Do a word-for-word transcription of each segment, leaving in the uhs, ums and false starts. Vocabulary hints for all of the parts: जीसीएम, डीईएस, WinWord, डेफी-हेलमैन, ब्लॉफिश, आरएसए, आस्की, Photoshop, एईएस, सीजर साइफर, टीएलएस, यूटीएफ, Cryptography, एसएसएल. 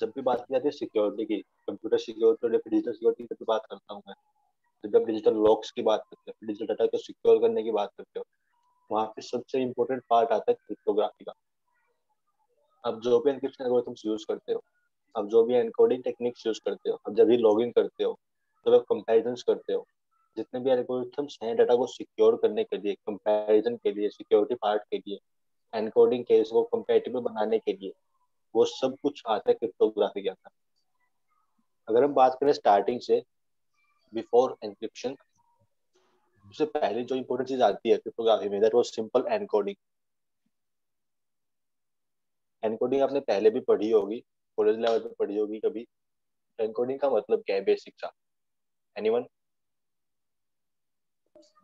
जब भी बात की जाती है सिक्योरिटी की, कंप्यूटर सिक्योरिटी और डिजिटल सिक्योरिटी की बात करता हूँ मैं, तो जब डिजिटल लॉक्स की बात करते हो, डिजिटल डाटा को सिक्योर करने की बात करते हो, वहाँ पे सबसे इम्पोर्टेंट पार्ट आता है क्रिप्टोग्राफी का। अब जो भी एनक्रिप्शन एल्गोरिथम्स यूज करते हो, अब जो भी एनकोडिंग टेक्निक्स यूज करते हो, अब जब भी लॉगिन करते हो, जब आप कंपेरिजन्स करते हो, जितने भी एल्गोरिथम्स हैं डाटा को सिक्योर करने के लिए, कंपेरिजन के लिए, सिक्योरिटी पार्ट के लिए, एनकोडिंग केस को कंपेटेबल बनाने के लिए, वो सब कुछ आता है क्रिप्टोग्राफी के अंदर। अगर हम बात करें स्टार्टिंग से, बिफोर एनक्रिप्शन, सबसे पहले जो इम्पोर्टेंट चीज आती है क्रिप्टोग्राफी में, that was simple encoding. Encoding आपने पहले भी पढ़ी होगी, कॉलेज लेवल पे पढ़ी होगी कभी। एनकोडिंग का मतलब क्या है बेसिक सा, एनीवन?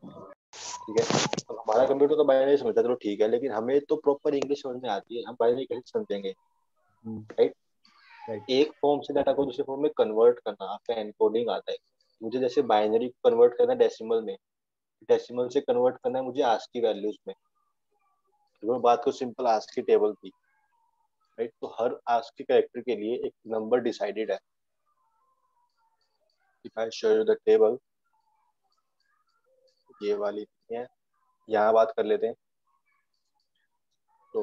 ठीक है, तो हमारा कंप्यूटर तो बाइनरी समझता है, चलो ठीक है, लेकिन हमें तो प्रॉपर इंग्लिश समझ में आती है, हम बाइनरी कैसे समझेंगे? राइट, एक फॉर्म से डाटा को दूसरे फॉर्म में कन्वर्ट करना आपका एनकोडिंग आता है। मुझे जैसे बाइनरी कन्वर्ट करना है डेसिमल में, डेसिमल से कन्वर्ट करना है मुझे आस्की वैल्यूज में, तो बात को सिंपल आस्की टेबल थी, राइट? तो हर आस्की कैरेक्टर के लिए एक नंबर डिसाइडेड है। If I show you the table, ये वाली है, यहाँ बात कर लेते हैं। तो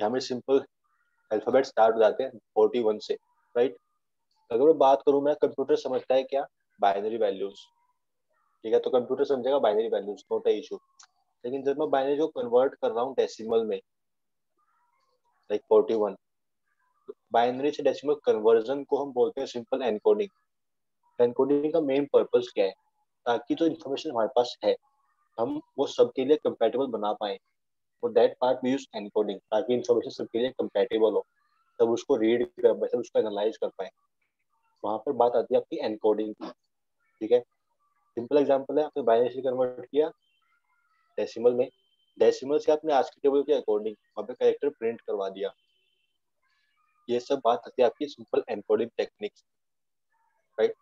यहाँ में सिंपल अल्फाबेट स्टार्ट हो जाते हैं इकतालीस से, राइट? अगर मैं बात करूँ, मैं कंप्यूटर समझता है क्या? Binary values. ठीक है, तो कंप्यूटर समझेगा binary values, not a issue. लेकिन जब मैं बाइनरी को कन्वर्ट कर रहा हूँ डेसिमल में, लाइक इकतालीस, बाइनरी से डेसिमल कन्वर्जन को हम बोलते हैं सिंपल एनकोडिंग। एनकोडिंग का मेन पर्पस क्या है? ताकि जो इन्फॉर्मेशन हमारे पास है हम वो सबके लिए कंपैटिबल बना पाए, और that part we use encoding, ताकि इन्फॉर्मेशन सबके लिए कंपैटिबल हो, तब उसको रीड कर पाए, तब उसको एनालाइज कर पाए। वहाँ पर बात आती है आपकी एनकोडिंग की। ठीक है, सिंपल एग्जांपल है, आपने बाइनरी से कन्वर्ट किया डेसिमल में, डेसिमल से आपने आस्की टेबल के अकॉर्डिंग वहाँ पे कैरेक्टर प्रिंट करवा दिया। ये सब बात आती है आपकी सिंपल एनकोडिंग टेक्निक्स, राइट?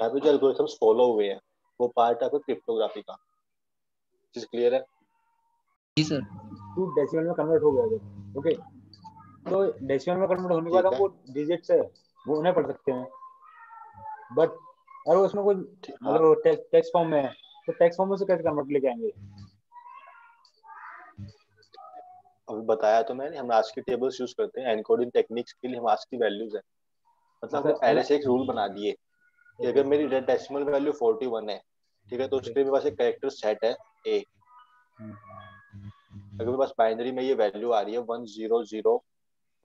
यहाँ पे जो एल्गोरिथम्स फॉलो हुए हैं वो पार्ट है आपका क्रिप्टोग्राफी का। चीज क्लियर है? जी सर। टू डेसिमल में कन्वर्ट हो गया, ओके। तो डेसिमल में कन्वर्ट होने के बाद हमको डिजिट्स है वो उन्हें पढ़ सकते हैं, बट अगर उसमें कोई मतलब टेक्स्ट फॉर्म में है तो टेक्स्ट फॉर्म से कैसे कन्वर्ट लेके आएंगे? अभी बताया तो मैंने, हम आस्की टेबल्स यूज करते हैं एनकोडिंग टेक्निक्स के लिए, हम आस्की वैल्यूज है। मतलब पहले से एक रूल बना दिए कि अगर मेरी डेसिमल वैल्यू इकतालीस है, ठीक है, तो उसके मेरे पास एक कैरेक्टर सेट है ए। अगर मेरे पास बाइनरी में ये वैल्यू आ रही है वन जीरो जीरो,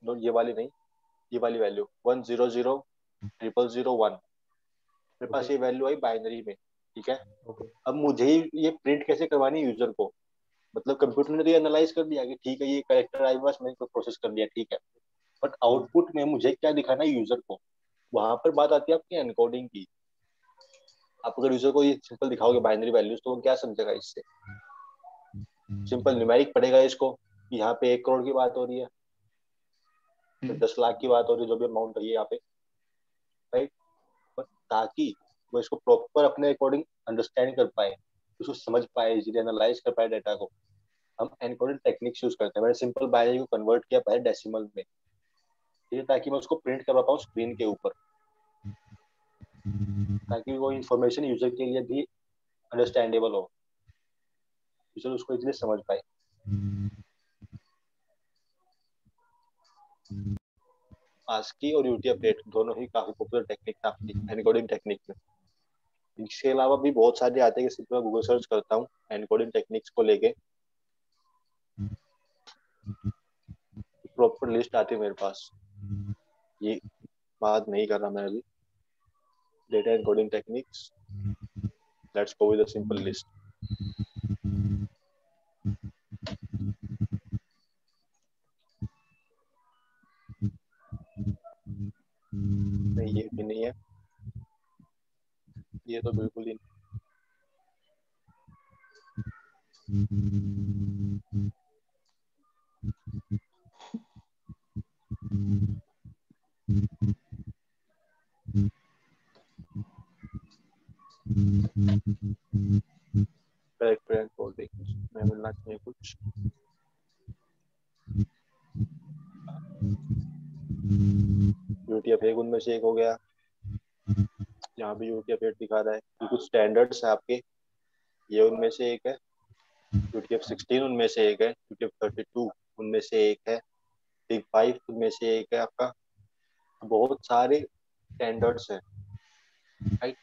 नो ये वाली नहीं, ये वाली value one zero zero triple zero one, मेरे पास ये वैल्यू आई बाइनरी में, ठीक है। अब मुझे ये प्रिंट कैसे करवानी यूजर को? मतलब कंप्यूटर ने तो ये एनालाइज कर दिया कि ठीक है ये कैरेक्टर आई, बस मैंने इसको प्रोसेस कर दिया, ठीक है, बट आउटपुट में मुझे क्या दिखाना है यूजर को? वहां पर बात आती है आपकी एनकोडिंग की। आप अगर यूजर को ये सिंपल दिखाओगे बाइनरी वैल्यूज, तो वो क्या समझेगा? इससे सिंपल न्यूमेरिक पड़ेगा इसको, यहाँ पे एक करोड़ की बात हो रही है, तो दस लाख की बात हो रही है, जो भी अमाउंट है यहाँ पे, राइट? बट ताकि वो इसको प्रॉपर अपने अकॉर्डिंग अंडरस्टैंड कर पाए, उसको समझ पाए, इजीली एनालाइज कर पाए डाटा को, हम एनकोडिंग टेक्निक्स यूज करते हैं। मैंने सिंपल बाइनरी को कन्वर्ट किया पहले डेसिमल में, ठीक है, ताकि मैं उसको प्रिंट करवा पाऊँ स्क्रीन के ऊपर, ताकि वो इंफॉर्मेशन यूजर के लिए भी अंडरस्टैंडेबल हो, यूजर उसको इजीली समझ पाए। आस्की और यूटीएफ आठ दोनों ही काफी पॉपुलर टेक्निक है आपकी एनकोडिंग टेक्निक में। इसके अलावा भी बहुत सारे आते हैं कि सिर्फ मैं गूगल सर्च करता हूँ एनकोडिंग टेक्निक्स को लेके, प्रॉपर लिस्ट आती है मेरे पास। ये बात नहीं कर रहा मैं अभी, data encoding techniques, let's go with a simple list. नहीं ये भी नहीं है, ये तो बिल्कुल ही मिलना चाहिए कुछ। यूटीएफ एट उनमें से एक हो गया। यहाँ भी यूटीएफ एट दिखा रहा है कि कुछ स्टैंडर्ड्स है आपके, ये उनमें से एक है। यूटीएफ सिक्सटीन उनमें से एक है। यूटीएफ थर्टी टू उनमें से एक है। बिग फाइव उनमें से एक है आपका। बहुत सारे स्टैंडर्ड्स है राइट।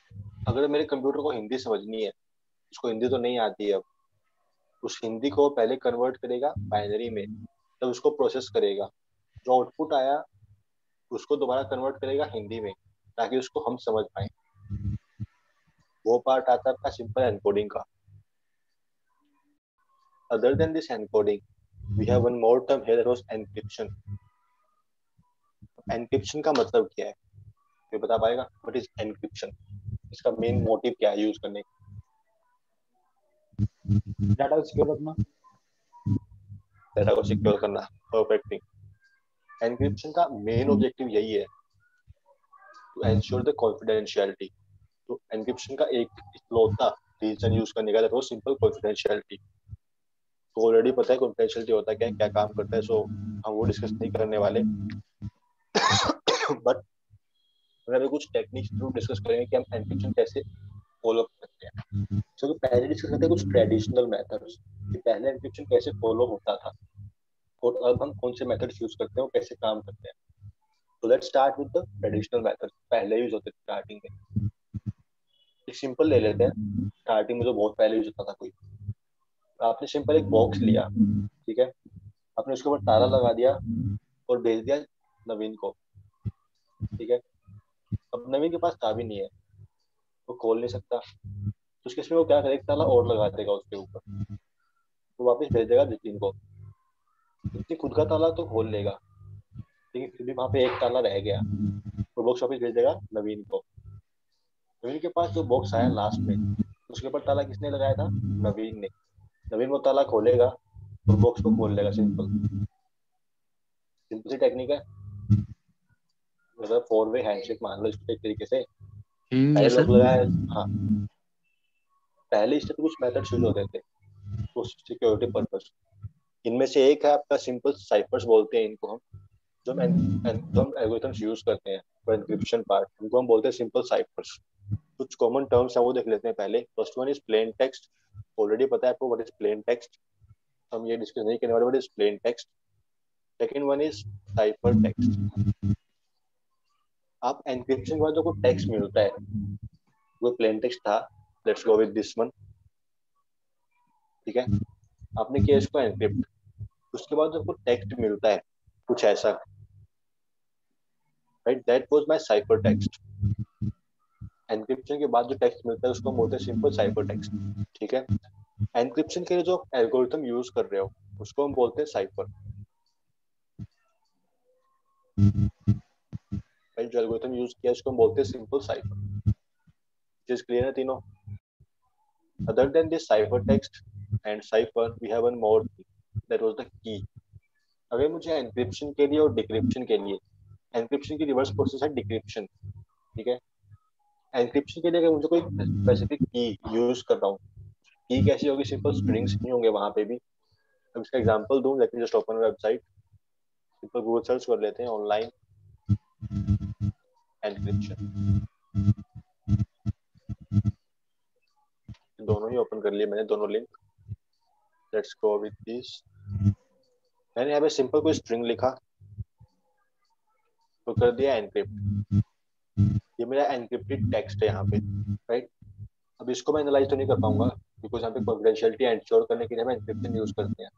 अगर मेरे कंप्यूटर को हिंदी समझनी है, उसको हिंदी तो नहीं आती है, अब उस हिंदी को पहले कन्वर्ट करेगा बाइनरी में, तब उसको प्रोसेस करेगा, जो आउटपुट आया उसको दोबारा कन्वर्ट करेगा हिंदी में ताकि उसको हम समझ पाए। वो पार्ट आता है आपका सिंपल एनकोडिंग का। Other than this encoding we have one more term here that was encryption. Encryption का मतलब क्या है ये बता पाएगा? What is encryption? इसका मेन मोटिव क्या है यूज करने का? डाटा को सिक्योर रखना, डाटा को सिक्योर करना। Perfect thing. एनक्रिप्शन का मेन ऑब्जेक्टिव यही है टू एंश्योर द कॉन्फिडेंशियलिटी। तो एनक्रिप्शन का एक इकलौता रीजन यूज करने का वो सिंपल कॉन्फिडेंशियलिटी। तो ऑलरेडी पता है कॉन्फिडेंशियलिटी होता है क्या, क्या काम करता है, सो हम वो डिस्कस नहीं करने वाले। बट अगर कुछ टेक्निक्स थ्रू डिस्कस करेंगे कि हम एनक्रिप्शन कैसे फॉलो कर सकते हैं। तो पहले डिस्कस करते हैं कुछ ट्रेडिशनल मेथड्स कि पहले एनक्रिप्शन कैसे फॉलो होता था और अब हम कौन से मेथड्स यूज करते हैं और कैसे काम करते हैं। तो let's start with the traditional methods, पहले यूज होते थे स्टार्टिंग में। एक सिंपल ले लेते हैं, स्टार्टिंग में जो बहुत पहले यूज होता था। कोई आपने सिंपल एक बॉक्स लिया, ठीक है, आपने उसके ऊपर ताला लगा दिया और भेज दिया नवीन को, ठीक है। अब नवीन के पास चाबी नहीं है, वो खोल नहीं सकता, तो उसके इसमें वो क्या करेगा, ताला और लगा देगा उसके ऊपर, वो वापस भेज देगा नितिन को। नितिन खुद का ताला तो खोल लेगा, लेकिन फिर भी वहां पे एक ताला रह गया, वो बॉक्स वापस भेज देगा नवीन को। नवीन के पास जो बॉक्स आया लास्ट में, उसके ऊपर ताला किसने लगाया था? नवीन ने। नवीन वो ताला खोलेगा और बॉक्स को खोल लेगा। सिंपल सिंपल सी टेक्निक है। मतलब फोर वे हैंडशेक मान लो इसको एक तरीके से। हाँ, पहले इससे कुछ मेथड्स यूज होते थे सिक्योरिटी पर्पस। इनमें से एक है आपका सिंपल साइफर्स, बोलते हैं इनको हम, जो हम एल्गोरिथम्स यूज करते हैं फॉर एनक्रिप्शन पार्ट, उनको हम बोलते हैं सिंपल साइफर्स। कुछ कॉमन टर्म्स हैं वो देख लेते हैं पहले। First one is plain text. Already पता है आपको व्हाट इज प्लेन टेक्स्ट, हम ये डिस्कस नहीं करने वाले, what is plain text. Second one is cipher text. आप एनक्रिप्शन के बाद जो कोई टेक्स्ट मिलता है वो प्लेन टेक्स्ट था। Let's go with this one, ठीक है। आपने किया इसको एनक्रिप्ट, उसके बाद आपको टेक्स्ट मिलता है कुछ ऐसा, right, that was my cipher text. Encryption के बाद जो टेक्स्ट मिलता है उसको हम बोलते हैं सिंपल साइफर टेक्स्ट, ठीक है। एनक्रिप्शन के लिए जो एल्गोरिथम यूज कर रहे हो उसको हम बोलते हैं साइफर। जो एल्गोरिथम यूज किया उसको हम बोलते हैं सिंपल साइफर। इज क्लियर है तीनों? Other than this cipher text and cipher we have one more thing that was the key. अगर मुझे एनक्रिप्शन के लिए और डिक्रिप्शन के लिए, एनक्रिप्शन की रिवर्स प्रोसेस है डिक्रिप्शन, ठीक है। एनक्रिप्शन के लिए अगर मुझे कोई स्पेसिफिक की यूज कर रहा हूँ, की कैसी होगी, सिंपल स्ट्रिंग्स नहीं होंगे वहां पे भी। अब इसका एग्जांपल दूं, लेकिन just open website, simple Google search कर लेते हैं ऑनलाइन एनक्रिप्शन। दोनों ही ओपन कर लिए मैंने, दोनों link. Let's go with this. मैंने यहाँ पे सिंपल कोई स्ट्रिंग लिखा तो कर दिया एनक्रिप्ट। ये मेरा एनक्रिप्टेड टेक्स्ट है यहाँ पे, राइट। अब इसको मैं एनालाइज तो नहीं कर पाऊंगा बिकॉज यहाँ पे कॉन्फिडेंशियलिटी एंश्योर करने के लिए हम एनक्रिप्शन यूज करते हैं।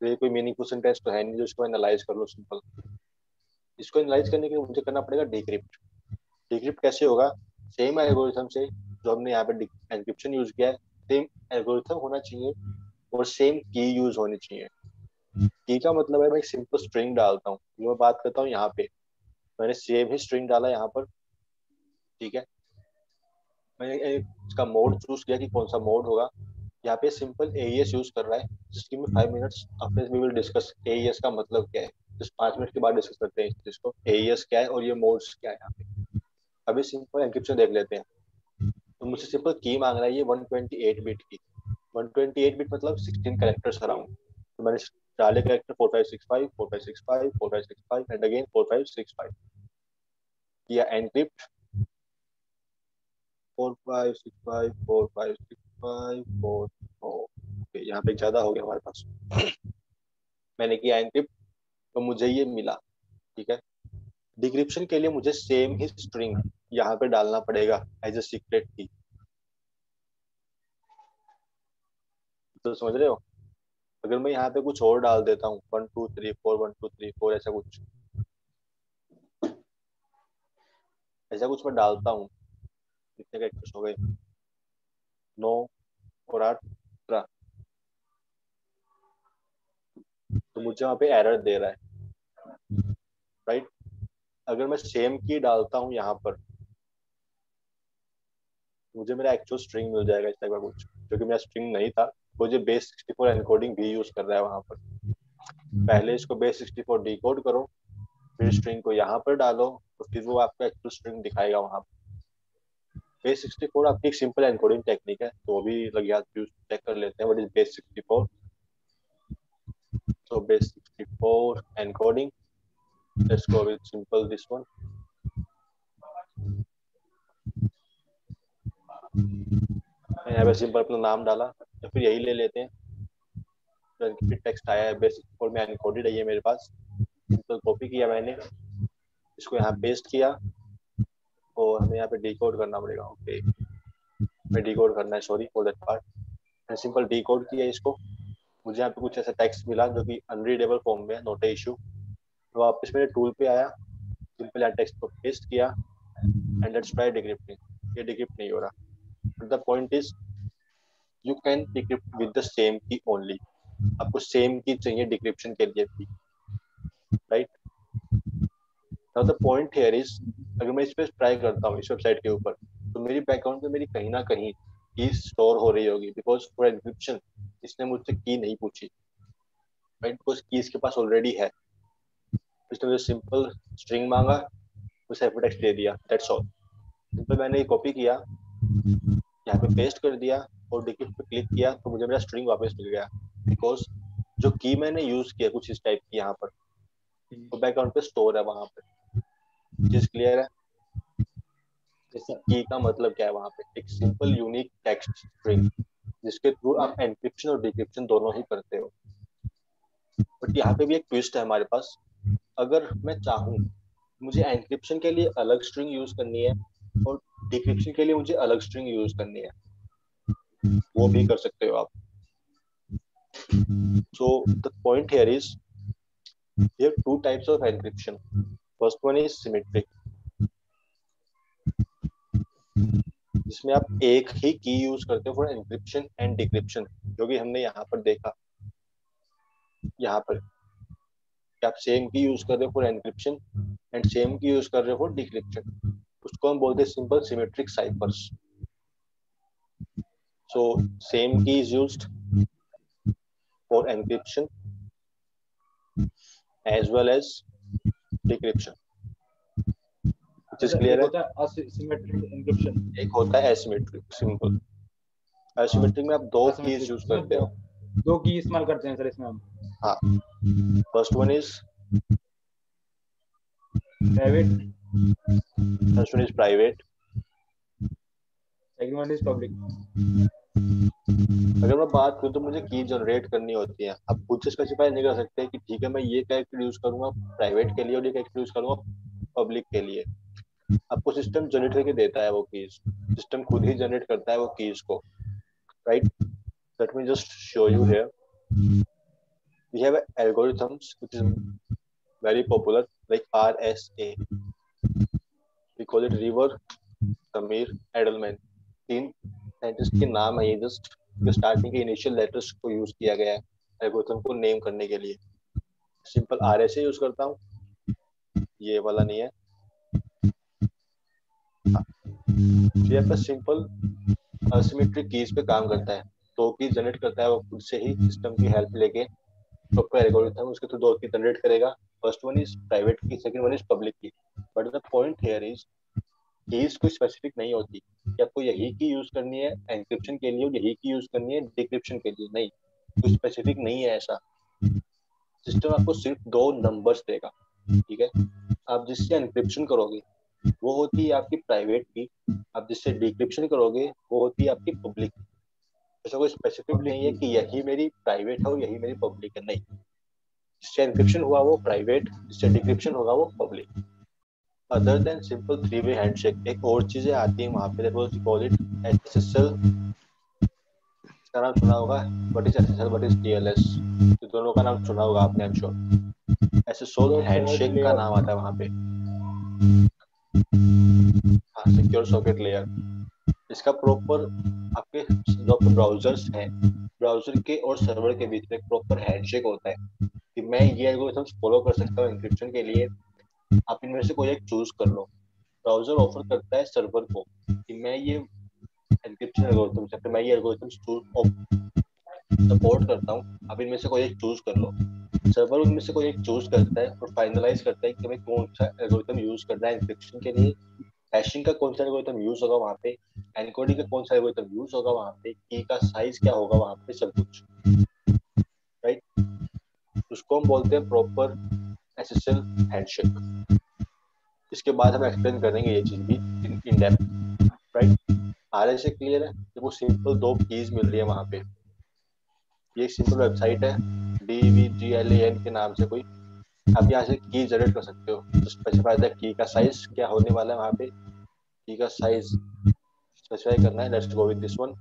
तो ये कोई मीनिंगफुल सेंटेंस तो है नहीं जो इसको एनालाइज कर लो। सिंपल इसको एनालाइज करने के लिए मुझे करना पड़ेगा डिक्रिप्ट। डिक्रिप्ट कैसे होगा? सेम एल्गोरिथम से जो हमने यहाँ पे एनक्रिप्शन यूज किया है, सेम एल्गोरिथम होना चाहिए और सेम की यूज होनी चाहिए। की का मतलब है मैं सिंपल स्ट्रिंग डालता हूँ, मैं बात करता हूँ यहाँ पे, मैंने सेम ही स्ट्रिंग डाला यहाँ पर, ठीक है। मैंने इसका मोड चूज किया कि कौन सा मोड होगा। यहाँ पे सिंपल एईएस यूज कर रहा है, जिसकी में five minutes after we will discuss एईएस का मतलब क्या है। जिस पांच मिनट के बाद डिस्कस करते हैं इसको, एईएस क्या है और ये मोड्स क्या है यहाँ पे। अभी सिंपल एनक्रिप्शन देख लेते हैं। तो मुझसे सिंपल की मांग रहा है, ये वन ट्वेंटी एट बिट की। वन ट्वेंटी एट बिट मतलब सिक्सटीन कैरेक्टर्स अराउंड। तो मैंने डाले character four five six five, four five six five, four five six five and again four five six five. किया encrypt. Four five six five four five six five four four यहाँ पे ज्यादा हो गया हमारे पास। मैंने किया एनक्रिप्ट तो मुझे ये मिला, ठीक है। डिक्रिप्शन के लिए मुझे सेम ही स्ट्रिंग यहाँ पे डालना पड़ेगा एज ए सीक्रेट की, तो समझ रहे हो। अगर मैं यहाँ पे कुछ और डाल देता हूँ one two three four one two three four ऐसा कुछ ऐसा कुछ मैं डालता हूँ, कितने का एक्सेस हो गए नौ और आठ अठारह, तो मुझे वहाँ पे एरर दे रहा है, राइट। अगर मैं सेम की डालता हूँ यहाँ पर मुझे मेरा एक्चुअल स्ट्रिंग मिल जाएगा इस टाइप का कुछ, जो कि मेरा स्ट्रिंग नहीं था। मुझे बेस सिक्सटी फोर एनकोडिंग भी यूज कर रहा है वहां पर। पहले इसको बेस सिक्सटी फोर डिकोड करो, फिर स्ट्रिंग को यहाँ पर डालो तो फिर वो आपका एक्चुअल स्ट्रिंग दिखाएगा वहां पर। बेस सिक्सटी फोर आपकी एक सिंपल एनकोडिंग टेक्निक है, तो वो भी लग याद चेक कर लेते हैं what is base sixty four. तो base sixty four encoding, let's go with simple this one. मैंने यहाँ पे सिंपल अपना नाम डाला, तो फिर यही ले लेते हैं। तो टेक्स्ट आया है बेस सिक्सटी फोर में एनकोडेड है ये मेरे पास, तो कॉपी किया मैंने, इसको यहाँ पेस्ट किया और हमें यहाँ पे डिकोड करना पड़ेगा। ओके मैं डिकोड करना है, सॉरी फॉर दैट पार्ट। मैंने सिंपल डिकोड किया इसको, मुझे यहाँ पे कुछ ऐसा टेक्स्ट मिला जो कि अनरीडेबल फॉर्म में है, नॉट ए इशू। तो वापस मेरे टूल पे आया, सिंपल यहाँ टेक्स्ट को पेस्ट किया एंड लेट्स ट्राई डिक्रिप्टिंग। ये डिक्रिप्ट नहीं हो रहा। The point is You can decrypt with the same key only. आपको सेम की चाहिए डिक्रिप्शन के लिए भी, right. Now the point here is, अगर मैं इस पे ट्राई करता हूँ इस वेबसाइट के ऊपर तो मेरी बैकग्राउंड पे मेरी कहीं ना कहीं की स्टोर हो रही होगी, बिकॉज फॉर एनक्रिप्शन इसने मुझसे की नहीं पूछी, राइट, बिकॉज की इसके पास ऑलरेडी है। इसने मुझे सिंपल स्ट्रिंग मांगा, उसे एफटेक्स दे दिया, दैट्स ऑल। सिंपल मैंने ये कॉपी किया, यहाँ पे पेस्ट कर दिया और डिक्रिप्ट पे क्लिक किया तो मुझे मेरा स्ट्रिंग वापस मिल गया, बिकॉज जो की मैंने यूज किया कुछ इस टाइप की यहाँ पर, तो बैकग्राउंड पे स्टोर है वहां पे। चीज क्लियर है? जैसे की का मतलब क्या है वहां पे, एक सिंपल यूनिक टेक्स्ट स्ट्रिंग जिसके थ्रू आप एनक्रिप्शन और डिक्रिप्शन दोनों ही करते हो। बट यहाँ पे भी एक ट्विस्ट है हमारे पास। अगर मैं चाहूँ मुझे एनक्रिप्शन के लिए अलग स्ट्रिंग यूज करनी है और डिक्रिप्शन के लिए मुझे अलग स्ट्रिंग यूज करनी है, वो भी कर सकते हो आप। So the point here is there are two types of encryption. First one is symmetric, जिसमें आप एक ही की यूज करते हो फॉर एनक्रिप्शन एंड डिक्रिप्शन, जो कि हमने यहाँ पर देखा। यहाँ पर आप सेम की यूज कर रहे हो for encryption and same key use कर रहे हो फॉर डिक्रिप्शन, उसको हम बोलते हैं simple symmetric ciphers. So same key is used for encryption as well as decryption. Which is clear? एक होता है asymmetric encryption, एक होता है asymmetric simple. Asymmetric में आप दो keys use करते हो, दो की इस्तेमाल करते हैं सर इसमें हम। हाँ, first one is private, first one is private, second one is public. अगर मैं बात करूँ तो मुझे की जनरेट करनी होती है। आप खुद से स्पेसिफाई नहीं कर सकते कि ठीक है मैं ये कैरेक्टर यूज करूंगा प्राइवेट के लिए और ये कैरेक्टर यूज करूंगा पब्लिक के लिए। आपको सिस्टम जनरेट करके देता है वो कीज, सिस्टम खुद ही जनरेट करता है वो कीज को, right. Let me just show you here, we have algorithms which is very popular like आरएसए, we call it रिवर समीर एडलमैन। तीन साइंटिस्ट के नाम है, जस्ट स्टार्टिंग के इनिशियल लेटर्स को यूज किया गया है एल्गोरिथम को नेम करने के लिए। सिंपल आरएसए यूज करता हूं, ये वाला नहीं है। ये आपका सिंपल असिमेट्रिक कीज पे काम करता है, दो की जनरेट करता है वो खुद से ही सिस्टम की हेल्प लेके, तो एल्गोरिथम उसके थ्रू दो की जनरेट करेगा। First one is private key, second one is public key. But the point here is keys कोई स्पेसिफिक नहीं होती कि आपको यही की यूज करनी है एनक्रिप्शन के लिए और यही की यूज करनी है डिक्रिप्शन के लिए, नहीं, कोई स्पेसिफिक नहीं है ऐसा। सिस्टम आपको सिर्फ दो नंबर्स देगा, ठीक है। आप जिससे एनक्रिप्शन करोगे वो होती है आपकी प्राइवेट की, आप जिससे डिक्रिप्शन करोगे वो होती है आपकी पब्लिक। ऐसा कोई स्पेसिफिक नहीं है कि यही मेरी प्राइवेट है और यही मेरी पब्लिक है, नहीं। जिससे एनक्रिप्शन हुआ वो प्राइवेट, जिससे डिक्रिप्शन होगा वो public. Other than simple three way handshake एक और चीजें आती है वहाँ पे, दैट वाज कॉल्ड एसएसएल। इसका नाम सुना होगा, what is एसएसएल, what is टीएलएस, तो दोनों का नाम सुना होगा आपने I am sure. एसएसएल handshake का नाम आता है वहाँ पे, सिक्योर सॉकेट लेयर। इसका प्रॉपर आपके जो ब्राउजर्स हैं, ब्राउजर के और सर्वर के बीच में प्रॉपर हैंडशेक होता है कि मैं ये एल्गोरिथम्स फॉलो कर सकता हूँ एन्क्रिप्शन के लिए, आप इनमें से कोई एक चूज कर लो। ब्राउजर ऑफर करता है सर्वर को कि मैं ये एन्क्रिप्शन एल्गोरिथम्स या फिर मैं ये एल्गोरिथम्स सपोर्ट करता हूँ, आप इनमें से कोई एक चूज कर लो। सर्वर उनमें से कोई एक चूज करता है और फाइनलाइज करता है कि हमें कौन सा एल्गोरिथम यूज करना है एन्क्रिप्शन के लिए, हैशिंग का कौन सा एल्गोरिथम यूज होगा वहाँ पे, एनकोडिंग का कौन सा एल्गोरिथम यूज होगा वहाँ पे, की का साइज क्या होगा वहाँ पे, सब कुछ, राइट right? उसको हम बोलते हैं प्रॉपर एसएसएल हैंडशेक। इसके बाद हम एक्सप्लेन करेंगे ये चीज भी इन डेप्थ, राइट। आर से क्लियर है कि वो सिंपल दो कीज मिल रही है वहाँ पे। ये एक सिंपल वेबसाइट है डीवीजीएलएन के नाम से कोई, आप यहाँ से की जनरेट कर सकते हो, तो स्पेसिफाई द की का साइज क्या होने वाला है वहाँ पे, की का साइज स्पेसिफाई करना है। Let's go with this one.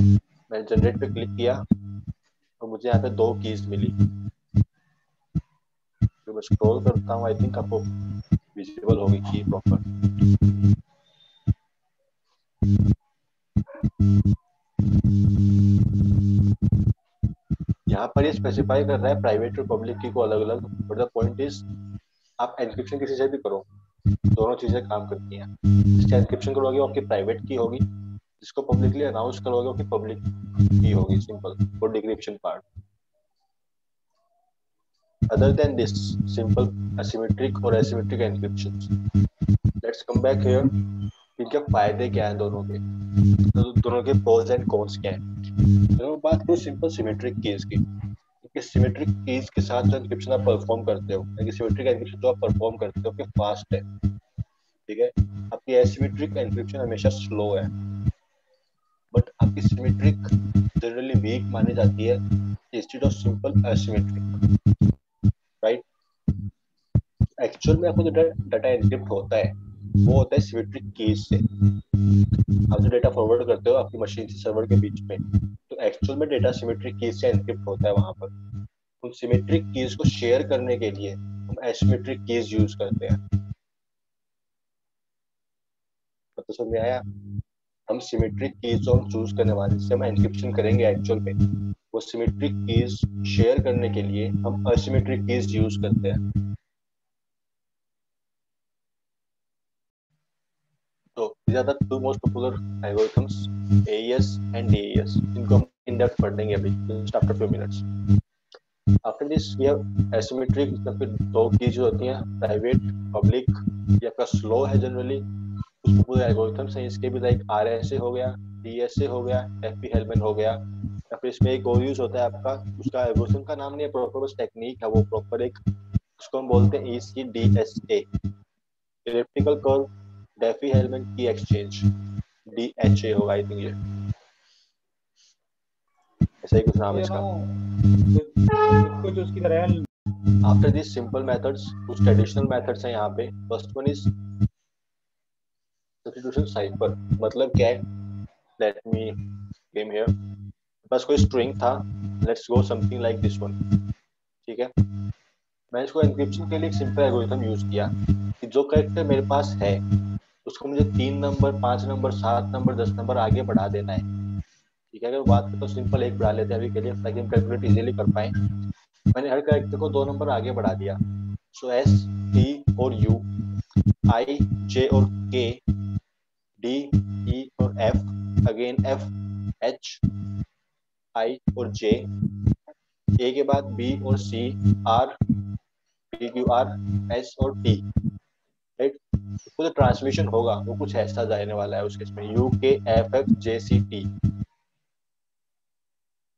मैंने जनरेट पे क्लिक किया और मुझे यहाँ पे दो कीज मिली, तो मैं स्क्रॉल करता हूँ, आई थिंक आपको विजिबल होगी की प्रॉपर। यहाँ पर ये स्पेसिफाई कर रहा है प्राइवेट और पब्लिक की को अलग अलग, बट द पॉइंट इज आप एन्क्रिप्शन किसी से भी करो, दोनों चीजें काम करती हैं। जिससे एन्क्रिप्शन करोगे वो आपकी प्राइवेट की होगी, जिसको पब्लिकली अनाउंस करोगे वो की पब्लिक की होगी, सिंपल। और decryption part other than this simple asymmetric और asymmetric encryption. Let's come back here, इनके फायदे क्या हैं दोनों के, तो दोनों के प्रोज एंड कॉन्स क्या हैं। तो बात करो सिंपल सिमेट्रिक कीज की, कि सिमेट्रिक कीज के साथ जो एन्क्रिप्शन आप परफॉर्म करते हो, यानी सिमेट्रिक एन्क्रिप्शन जो आप परफॉर्म करते हो कि फास्ट है, ठीक है। आपकी एसिमेट्रिक एन्क्रिप्शन हमेशा स्लो है, बट आपकी सिमेट्रिक जनरली वीक मानी जाती है instead of simple asymmetric, right. Actual में आपको जो डाटा एन्क्रिप्ट होता है वो होता है सिमेट्रिक कीज से। आप जो डेटा फॉरवर्ड करते हो आपकी मशीन से सर्वर के बीच में, तो एक्चुअल में डेटा सिमेट्रिक कीज से एन्क्रिप्ट होता है। वहां पर उन सिमेट्रिक कीज को शेयर करने के लिए हम एसिमेट्रिक कीज यूज करते हैं, तो समझ में आया। हम सिमेट्रिक कीज जो हम चूज करने वाले जिससे हम एन्क्रिप्शन करेंगे एक्चुअल में, वो सिमेट्रिक कीज शेयर करने के लिए हम एसिमेट्रिक कीज यूज करते हैं। These are the two most popular algorithms, A E S and D E S. इनको हम in depth पढ़ेंगे अभी, just after few minutes. After this, we have asymmetric, मतलब फिर दो कीज होती हैं, private, public. ये आपका slow है generally. कुछ popular algorithms हैं इसके भी, like R S A हो गया, D S A हो गया, F P Hellman हो गया। या फिर इसमें एक और यूज होता है आपका, उसका algorithm का नाम नहीं है प्रॉपर, बस टेक्निक है वो प्रॉपर एक, उसको हम बोलते हैं E C D S A, elliptical curve. डेफी-हेलमैन key exchange D H A होगा आई थिंक, ये ऐसा ही कुछ नाम है इसका, कुछ उसकी तरह है। आफ्टर दिस सिंपल मेथड्स कुछ ट्रेडिशनल मेथड्स हैं यहाँ पे। First one is substitution cipher, मतलब क्या है, लेट मी गेम हियर, बस कोई स्ट्रिंग था, let's go something like this one, ठीक है। मैं इसको एन्क्रिप्शन के लिए एक सिंपल एल्गोरिथम यूज किया कि जो कैरेक्टर मेरे पास है उसको मुझे तीन नंबर, पांच नंबर, सात नंबर, दस नंबर आगे बढ़ा देना है, ठीक है। अगर बात करें तो सिंपल एक बढ़ा लेते हैं अभी के लिए, ताकि हम कैलकुलेट इजीली कर पाए। मैंने हर कैरेक्टर को दो नंबर आगे बढ़ा दिया, सो एस, टी और यू, आई, जे और के, डी, ई और F, again F, H, I और जे, ए के बाद बी और C, R, P Q R, S और टी, राइट। जो ट्रांसमिशन होगा वो कुछ ऐसा जाने वाला है उसके, इसमें U K F F J C T,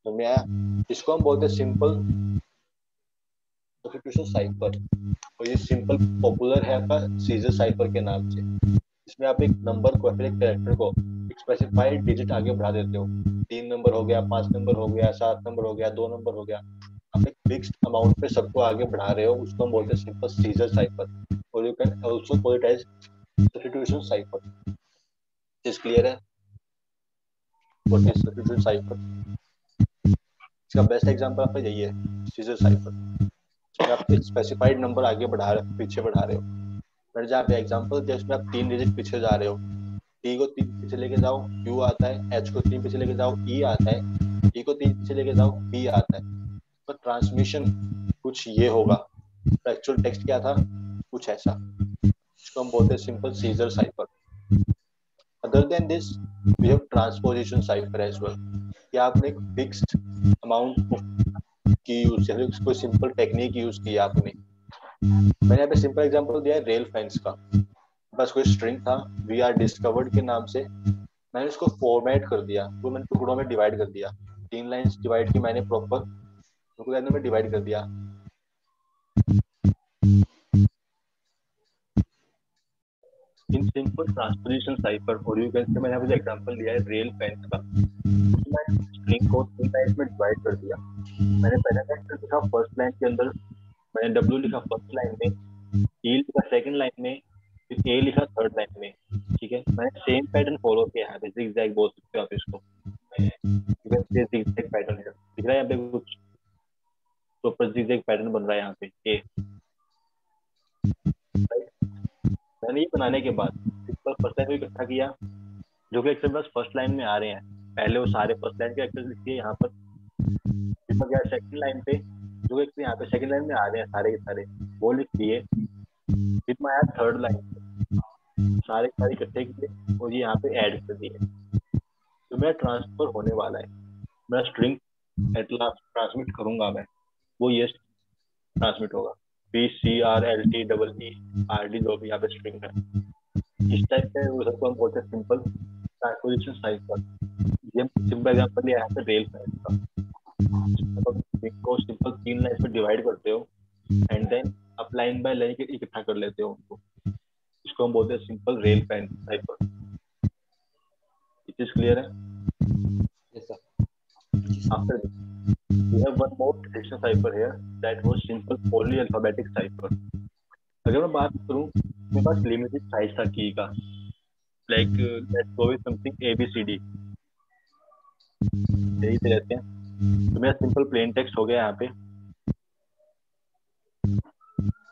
समझ में आया। इसको हम बोलते हैं सिंपल ऑक्सीट्यूशन साइफर, और ये सिंपल पॉपुलर है आपका सीजर साइफर के नाम से। इसमें आप एक नंबर को, फिर एक कैरेक्टर को एक स्पेसिफाइड डिजिट आगे बढ़ा देते हो। तीन नंबर हो गया, पांच नंबर हो गया, सात नंबर हो गया, दो नंबर हो गया, आप एक फिक्स्ड अमाउंट पे सबको आगे बढ़ा रहे हो, उसको हम बोलते हैं सिंपल सीजर साइफर। और you can also call it as substitution cipher. This clear है व्हाट इज सब्स्टिट्यूशन साइफर? इसका बेस्ट एग्जांपल आपका यही है सीजर साइफर। आप एक स्पेसिफाइड नंबर आगे बढ़ा रहे हो, पीछे बढ़ा रहे हो। पर जहाँ पे एग्जांपल जिसमें आप तीन डिजिट पीछे जा रहे हो, टी को तीन पीछे लेके जाओ, यू आता है, एच को तीन पीछे लेके जाओ, ई आता है, टी को तीन पीछे लेके जाओ, बी आता है। पर ट्रांसमिशन कुछ ये होगा, एक्चुअल टेक्स्ट क्या था कुछ ऐसा, इसको हम बोलते हैं simple सीजर साइफर। Other than this we have transposition cipher as well. कि आपने एक फिक्स्ड अमाउंट की यूज, कोई सिंपल टेक्निक यूज की आपने। मैंने यहाँ पे सिंपल एग्जांपल दिया है रेल फेंस का। बस कोई स्ट्रिंग था वी आर डिस्कवर्ड के नाम से, मैंने उसको फॉर्मेट कर दिया, वो मैंने टुकड़ों में डिवाइड कर दिया, तीन लाइंस डिवाइड की मैंने प्रॉपर, उनको लाइनों में डिवाइड कर दिया। In simple transposition cipher. और यू कैन से मैंने आपको एग्जांपल दिया है रेल फेंस का। मैंने स्ट्रिंग को तीन लाइन में डिवाइड कर दिया। मैंने पहला कैरेक्टर लिखा फर्स्ट लाइन के अंदर, मैंने डब्ल्यू लिखा फर्स्ट लाइन में, ई लिखा सेकंड लाइन में, फिर ए लिखा थर्ड लाइन में। ठीक है, मैंने सेम पैटर्न फॉलो किया है, जिगजैग बोल सकते हो आप इसको। You can see zigzag pattern है, दिख रहा है यहाँ पे कुछ प्रॉपर जिगजैग पैटर्न बन रहा है यहाँ पे। ए मैंने ये बनाने के बाद सिंपल फर्स्ट लाइन को इकट्ठा किया, जो कि एक्चुअली बस फर्स्ट लाइन में आ रहे हैं। पहले वो सारे फर्स्ट लाइन के एक्चुअल लिख दिए यहाँ पर, फिर गया सेकंड लाइन पे, जो एक्चुअली यहाँ पे सेकंड लाइन में आ रहे हैं सारे के सारे, वो लिख दिए। फिर मैं आया थर्ड लाइन, सारे सारे इकट्ठे किए और ये यहाँ पे ऐड कर दिए। तो मेरा ट्रांसफर होने वाला है, मेरा स्ट्रिंग एट लास्ट ट्रांसमिट करूंगा मैं, वो ये ट्रांसमिट होगा P C R L T E E R D जो भी यहाँ पे स्ट्रिंग है। इस टाइप के वो सबको हम बोलते हैं सिंपल ट्रांसपोजिशन साइफर। ये सिंपल एग्जांपल लिया है रेल फेंस का। मतलब स्ट्रिंग को सिंपल तीन लाइन में डिवाइड करते हो एंड देन आप लाइन बाय लाइन इकट्ठा कर लेते हो उनको, इसको हम बोलते हैं simple rail fence cipher. It is clear है? Yes sir. After this we have one more traditional cipher here that was simple polyalphabetic cipher. अगर मैं बात करूं, मेरे पास लिमिटेड साइज था की का, like let's go with something A B C D, यही पे रहते हैं। तो मेरा सिंपल प्लेन टेक्स्ट हो गया यहाँ पे।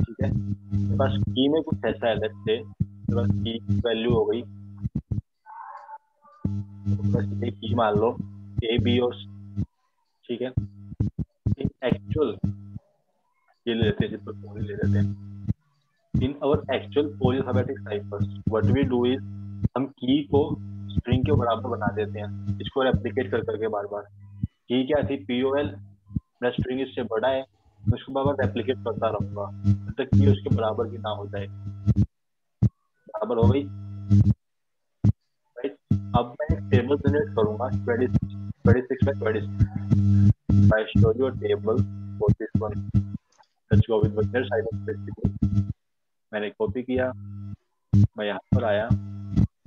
ठीक है, मेरे पास की में कुछ ऐसा है, लेट्स से मेरे पास की वैल्यू हो गई, तो की मान लो A B और ठीक है, एक्चुअल ये ले लेते हैं, पोली ले लेते हैं। In our actual polyalphabetic ciphers what we do is हम की को स्ट्रिंग के बराबर बना देते हैं, इसको रेप्लिकेट कर करके बार बार। की क्या थी P O L, मेरा स्ट्रिंग इससे बड़ा है, मैं उसको बार बार रेप्लिकेट करता रहूंगा जब तक की उसके बराबर की ना हो जाए। बराबर हो गई, राइट। अब मैं टेबल जनरेट करूंगा twenty-six by twenty-six. If I show you a table for this one, let's go with Wagner Cyber Festival. मैंने कॉपी किया, मैं यहाँ पर आया,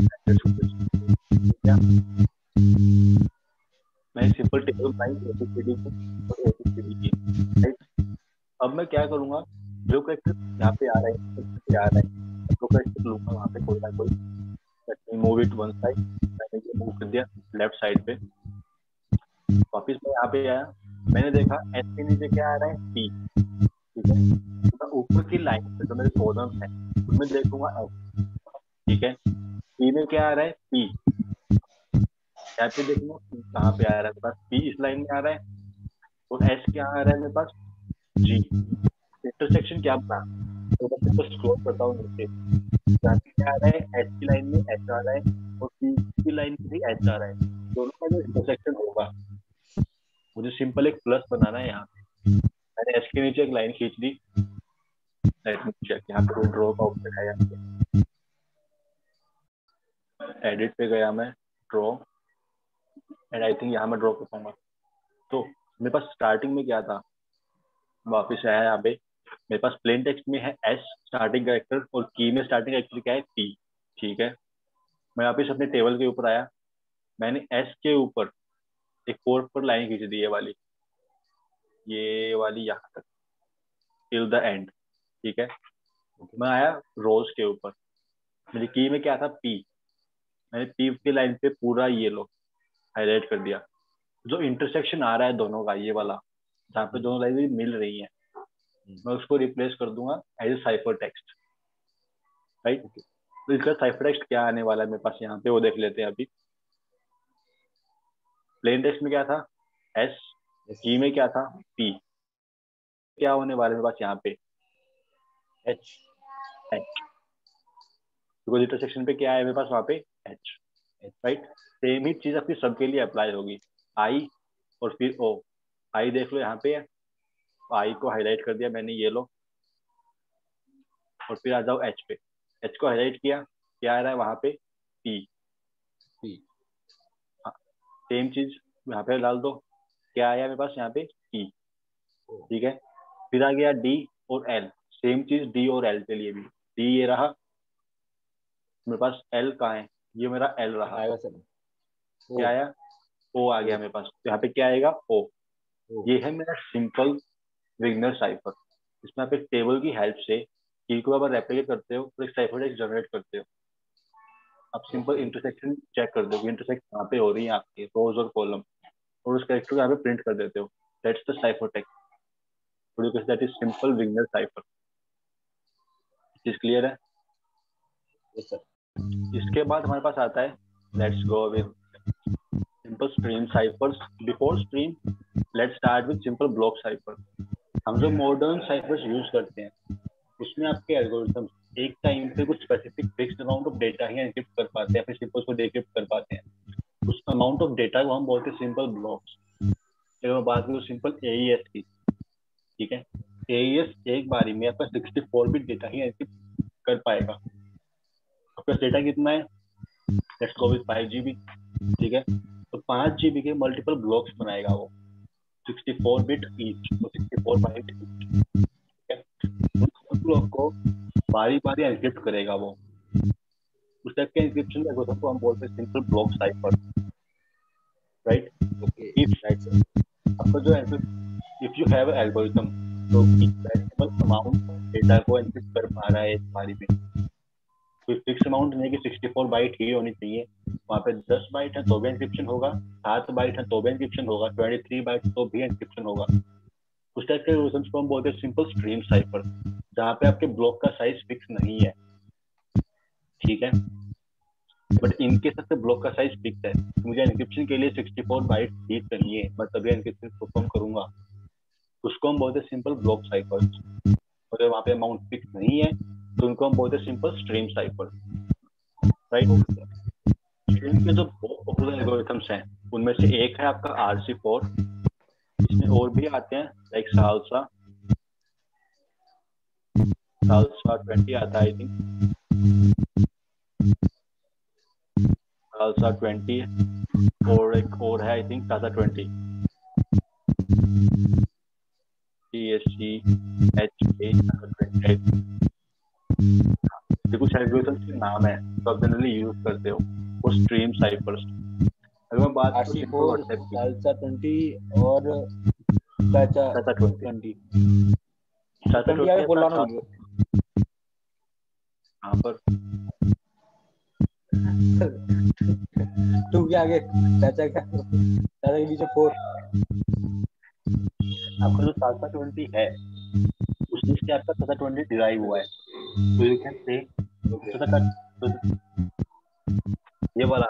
मैं सिंपल टेबल बनाई A B C D की और A B C D की, राइट। अब मैं क्या करूँगा, जो कैरेक्टर यहाँ पे आ रहा है, यहाँ पे आ रहा है, जो कैरेक्टर लूँगा वहाँ पे कोई ना कोई। Let me move it one side. मैंने ये move कर दिया लेफ्ट साइड पे। वापिस मैं यहाँ पे आया, मैंने देखा एस के नीचे क्या आ रहा है टी। ठीक है, तो ऊपर की लाइन पे जो मेरे कॉलम है उनमें देखूंगा एस। ठीक है, टी में क्या आ रहा है पी, यहाँ पे देखूंगा कहाँ पे आ रहा है, मेरे पास पी इस लाइन में आ रहा है। और एस क्या आ रहा है मेरे पास जी। इंटरसेक्शन क्या बना, तो मैं तो स्क्रॉल करता हूँ नीचे, यहाँ पे क्या आ रहा है एस की लाइन में एच आ रहा है और पी की लाइन में भी एच आ रहा है। दोनों का जो इंटरसेक्शन होगा, मुझे सिंपल एक प्लस बनाना है यहाँ पे। मैंने एस के नीचे एक लाइन खींच दी, यहाँ पे ड्रॉ का ऑप्शन है, यहाँ पे एडिट पे गया मैं, ड्रॉ, एंड आई थिंक यहाँ मैं ड्रॉ कर पाऊंगा। तो मेरे पास स्टार्टिंग में क्या था, वापस आया यहाँ पे मेरे पास प्लेन टेक्स्ट में है एस स्टार्टिंग कैरेक्टर और की में स्टार्टिंग कैरेक्टर क्या है पी। ठीक है, मैं वापस अपने टेबल के ऊपर आया, मैंने एस के ऊपर एक कोड पर लाइन खींच दी, ये वाली ये वाली यहाँ तक टिल द एंड। ठीक है, मैं आया रोज के ऊपर, मेरी की में क्या था पी, मैंने पी की लाइन पे पूरा ये लो हाईलाइट कर दिया, जो इंटरसेक्शन आ रहा है दोनों का ये वाला जहाँ पे दोनों लाइन मिल रही है, मैं उसको रिप्लेस कर दूंगा as a cipher text. Right, तो इसका साइफर टेक्स्ट क्या आने वाला है मेरे पास यहाँ पे वो देख लेते हैं। अभी प्लेन टेक्स्ट में क्या था एस, जी में क्या था पी, क्या होने वाला है मेरे पास यहाँ पे एच एच, बिकॉज इंटरसेक्शन पे क्या है मेरे पास वहाँ पे एच। राइट, सेम ही चीज आपकी सबके लिए अप्लाई होगी, आई और फिर ओ। आई देख लो यहाँ पे, आई को हाईलाइट कर दिया मैंने ये लो, और फिर आ जाओ एच पे, एच को हाईलाइट किया, क्या आ रहा है वहाँ पे पी। सेम चीज यहाँ पे डाल दो, क्या आया मेरे पास यहाँ पे पी। ठीक है, फिर आ गया डी और एल, सेम चीज डी और एल के लिए भी। डी ये रहा मेरे पास, एल कहाँ है, ये मेरा एल रहा, क्या आया ओ आ गया मेरे पास, यहाँ पे क्या आएगा ओ। ये है मेरा सिंपल विगनर साइफर, इसमें आप एक टेबल की हेल्प से की को आप रेप्लिकेट करते हो और एक साइफर टेक्स्ट जनरेट करते हो। आप सिंपल इंटरसेक्शन चेक कर दो, इंटरसेक्ट कहाँ पे हो रही है आपके रोज और कॉलम, और उस कैरेक्टर को यहाँ पे प्रिंट कर देते हो, that's the cipher text, that is simple Vigenere cipher. चीज क्लियर है? Yes sir. इसके बाद हमारे पास आता है let's go with simple stream ciphers. Before stream let's start with simple block cipher. हम जो मॉडर्न साइफर्स यूज करते हैं उसमें आपके एल्गोरिथम्स एक टाइम पे कुछ specific fixed amount of data ही एनक्रिप्ट कर पाते हैं, फिर सिंपल को डिक्रिप्ट कर पाते हैं। उस अमाउंट ऑफ डेटा को हम बोलते हैं सिंपल ब्लॉक्स। अगर मैं बात करूँ सिंपल एईएस की, ठीक है, एईएस एक बारी में आपका सिक्सटी फोर बिट डेटा ही एनक्रिप्ट कर पाएगा। आपका डेटा कितना है, let's go with five GB. ठीक है, तो पाँच जीबी के मल्टीपल ब्लॉक्स बनाएगा वो, sixty four bit each, sixty four byte each. Block को बारी बारी एनक्रिप्ट करेगा वो, उस टाइप के एनक्रिप्शन एल्गोरिथम को हम बोलते हैं simple block cipher. Right, okay, if right sir, आपका जो इफ यू हैव एल्गोरिथम तो मैक्सिमम अमाउंट डेटा को एनक्रिप्ट कर पा रहा है एक बारी में, कोई फिक्स अमाउंट नहीं कि सिक्सटी फोर बाइट ही होनी चाहिए, वहाँ पे दस बाइट है तो भी एनक्रिप्शन होगा, सात बाइट है तो भी एनक्रिप्शन होगा, तेईस बाइट तो भी एनक्रिप्शन होगा। उस टाइप के एल्गोरिथम्स को हम बोलते हैं सिंपल स्ट्रीम साइफर, जहाँ पे आपके ब्लॉक का साइज फिक्स नहीं है। ठीक है, बट इनके सबसे ब्लॉक का साइज फिक्स है, मुझे एनक्रिप्शन के लिए सिक्सटी फोर बाइट ही चाहिए, मैं तभी एनक्रिप्शन परफॉर्म करूंगा, उसको हम बोलते हैं सिंपल ब्लॉक साइफर। अगर वहाँ पे अमाउंट फिक्स नहीं है तो उनको हम बोलते हैं simple stream cipher. Right, stream के जो बहुत पॉपुलर एल्गोरिथम्स हैं उनमें से एक है आपका आर सी फोर, इसमें और भी आते हैं लाइक साल्सा, साल्सा ट्वेंटी आता है आई थिंक, साल्सा ट्वेंटी और एक और है आई थिंक साल्सा ट्वेंटी, कुछ एल्गोरिथम्स के नाम है तो आप जनरली यूज करते हो वो स्ट्रीम साइफर्स। अगर मैं बात R C four, Salsa twenty और साल्सा ट्वेंटी, साल्सा ट्वेंटी बोल रहा हूँ पर टू के आगे चाचा का चाचा के बीच फोर। आपका जो साल्सा ट्वेंटी है उसमें से आपका साल्सा ट्वेंटी डिराइव हुआ है, तो यू कैन से ये वाला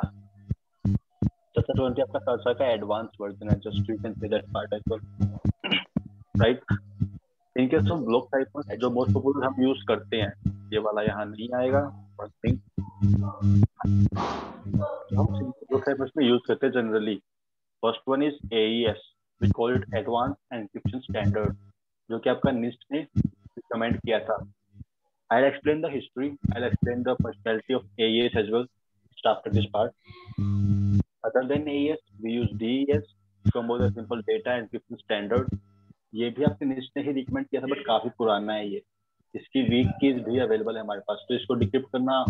साल्सा ट्वेंटी आपका साल्सा का एडवांस वर्जन है, just you can say that part as well. Right, इनके सब ब्लॉक साइफर जो मोस्ट पॉपुलर हम यूज करते हैं, ये वाला यहाँ नहीं आएगा, हम ब्लॉक साइफर्स में यूज करते हैं generally. First one is एईएस, we call it advance encryption standard, जो कि आपका निस्ट ने रिकमेंड किया था। I will explain the history, I will explain the personality of एईएस as well just after this part. Other than एईएस we use डीईएस, simple data encryption standard. ये भी आपके निश ने ही रिकमेंड किया था, बट काफी पुराना है ये, इसकी वीक कीज भी अवेलेबल है हमारे पास, तो इसको डिक्रिप्ट करना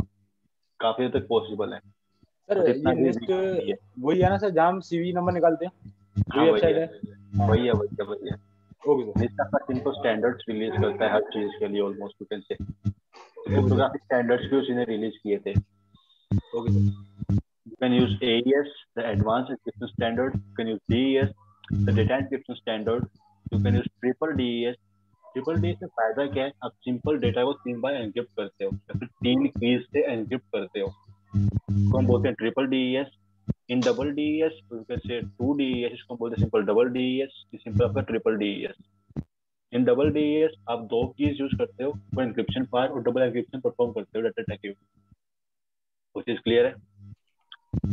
काफी हद तक पॉसिबल है सर। ये लिस्ट वही है ना सर जहां हम सीवी नंबर निकालते हैं, वही वेबसाइट है, वही है वही है वही है ओके सर। इसका अपना सिंपल स्टैंडर्ड्स रिलीज करता है हर चीज के लिए, almost you can say cryptographic standards भी उसने रिलीज किए थे। Okay sir, you can use एईएस the advanced encryption standard, you can use डीईएस the data encryption standard, you can use triple डीईएस। Triple डीईएस में फायदा क्या है, आप simple data को तीन बार एन्क्रिप्ट करते हो या फिर तीन कीज से एन्क्रिप्ट करते हो, इसको हम बोलते हैं ट्रिपल डीईएस। इन डबल डीईएस से टू डीईएस, इसको बोलते हैं सिंपल डबल डीईएस, सिंपल आपका ट्रिपल डीईएस। इन डबल डीईएस आप दो कीज यूज करते हो पर एन्क्रिप्शन पार्ट और डबल एन्क्रिप्शन परफॉर्म करते हो डाटा के, वो चीज क्लियर है।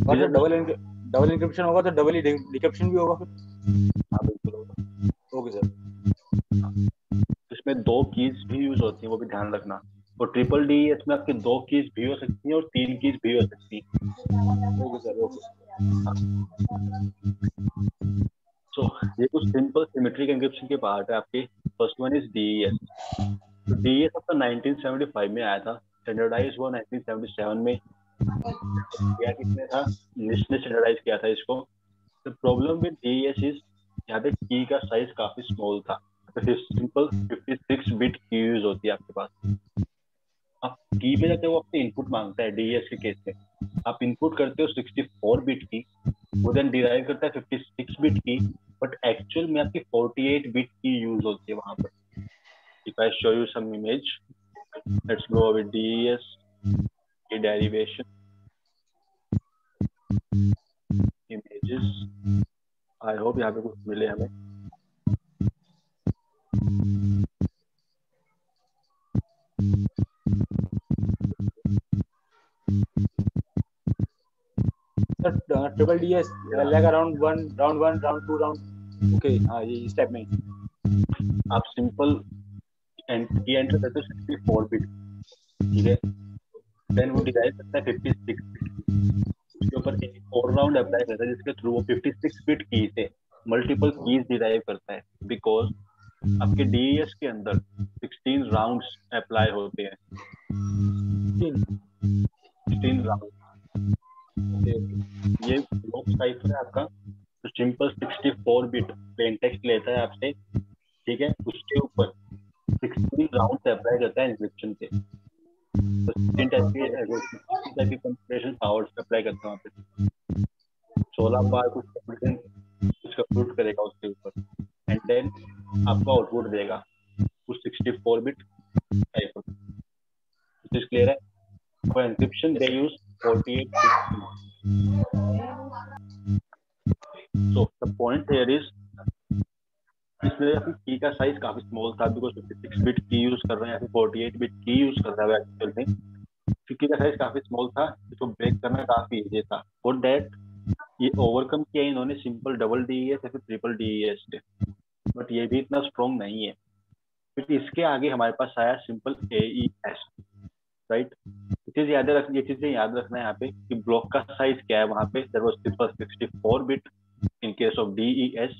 और डबल डबल एन्क्रिप्शन होगा तो डबल डिक्रिप्शन भी होगा फिर। हाँ बिल्कुल होगा। ओके सर, इसमें दो कीज भी यूज होती है, वो भी ध्यान रखना। और ट्रिपल डी इसमें आपके दो कीज भी हो सकती है और तीन कीज भी हो सकती है। Okay sir, okay. सो ये कुछ सिंपल सिमेट्रिक एन्क्रिप्शन के पार्ट है आपके। First one is डीईएस। डीईएस आपका नाइनटीन सेवेंटी फाइव में आया था, स्टैंडर्डाइज हुआ नाइनटीन सेवेंटी सेवन में। क्या किसने था, लिस्ट ने स्टैंडर्डाइज किया था इसको। तो प्रॉब्लम विद डीईएस इज यहाँ पे की का साइज काफी स्मॉल था, तो simple fifty six bit key use होती है आपके पास। आप की पे जाते हो, आपसे इनपुट मांगता है डीएस के केस में, आप इनपुट करते हो सिक्सटी फोर बिट की, वो देन डिराइव करता है fifty six bit key, but actual में आपकी forty eight bit key use होती है वहां पर। If I show you some image, let's go with DES की डेरिवेशन इमेजेस। आई होप यहाँ पे कुछ मिले हमें। ट्रिपल डीएस लगा round one, round one, round two, round okay. हाँ ये स्टेप में आप सिंपल एंटर करते हो सिक्सटी फोर बिट, ठीक है, देन वो डिवाइड करता है फिफ्टी सिक्स बिट, उसके ऊपर एक और राउंड अप्लाई करता है जिसके थ्रू वो फिफ्टी सिक्स बिट की से मल्टीपल कीज डिराइव करता है। बिकॉज आपके डीएस के अंदर सिक्सटीन राउंड्स अप्लाई होते हैं, सिक्सटीन राउंड। ये ब्लॉक साइफर है आपका, तो simple sixty four bit plain text लेता है आपसे, ठीक है, उसके ऊपर सिक्सटीन राउंड अप्लाई करता है एन्क्रिप्शन से, तो सिक्सटीन टाइप की टाइप की कंप्यूटेशन पावर्स अप्लाई करता है वहां पे। सोलह बार कुछ कंप्यूटेशन कुछ कंप्यूट करेगा उसके ऊपर, एंड देन आपका आउटपुट देगा कुछ sixty four bit cipher. This is clear है। For encryption they use forty-eight bits. So the point here is, इसमें आपकी की का साइज काफी स्मॉल था, because fifty six bit key use कर रहे हैं, forty eight bit key use कर रहा है एक्चुअल में, तो की का साइज काफी स्मॉल था, इसको ब्रेक करना काफी इजी था। फॉर दैट ये ओवरकम किया इन्होंने सिंपल डबल डीईएस या फिर ट्रिपल डीईएस से, बट ये भी इतना स्ट्रॉन्ग नहीं है। फिर इसके आगे हमारे पास आया सिंपल एईएस, राइट। चीज याद रख, ये चीजें याद रखना है यहाँ पे कि ब्लॉक का साइज क्या है वहाँ पे। There was simple sixty four bit in case of डीईएस।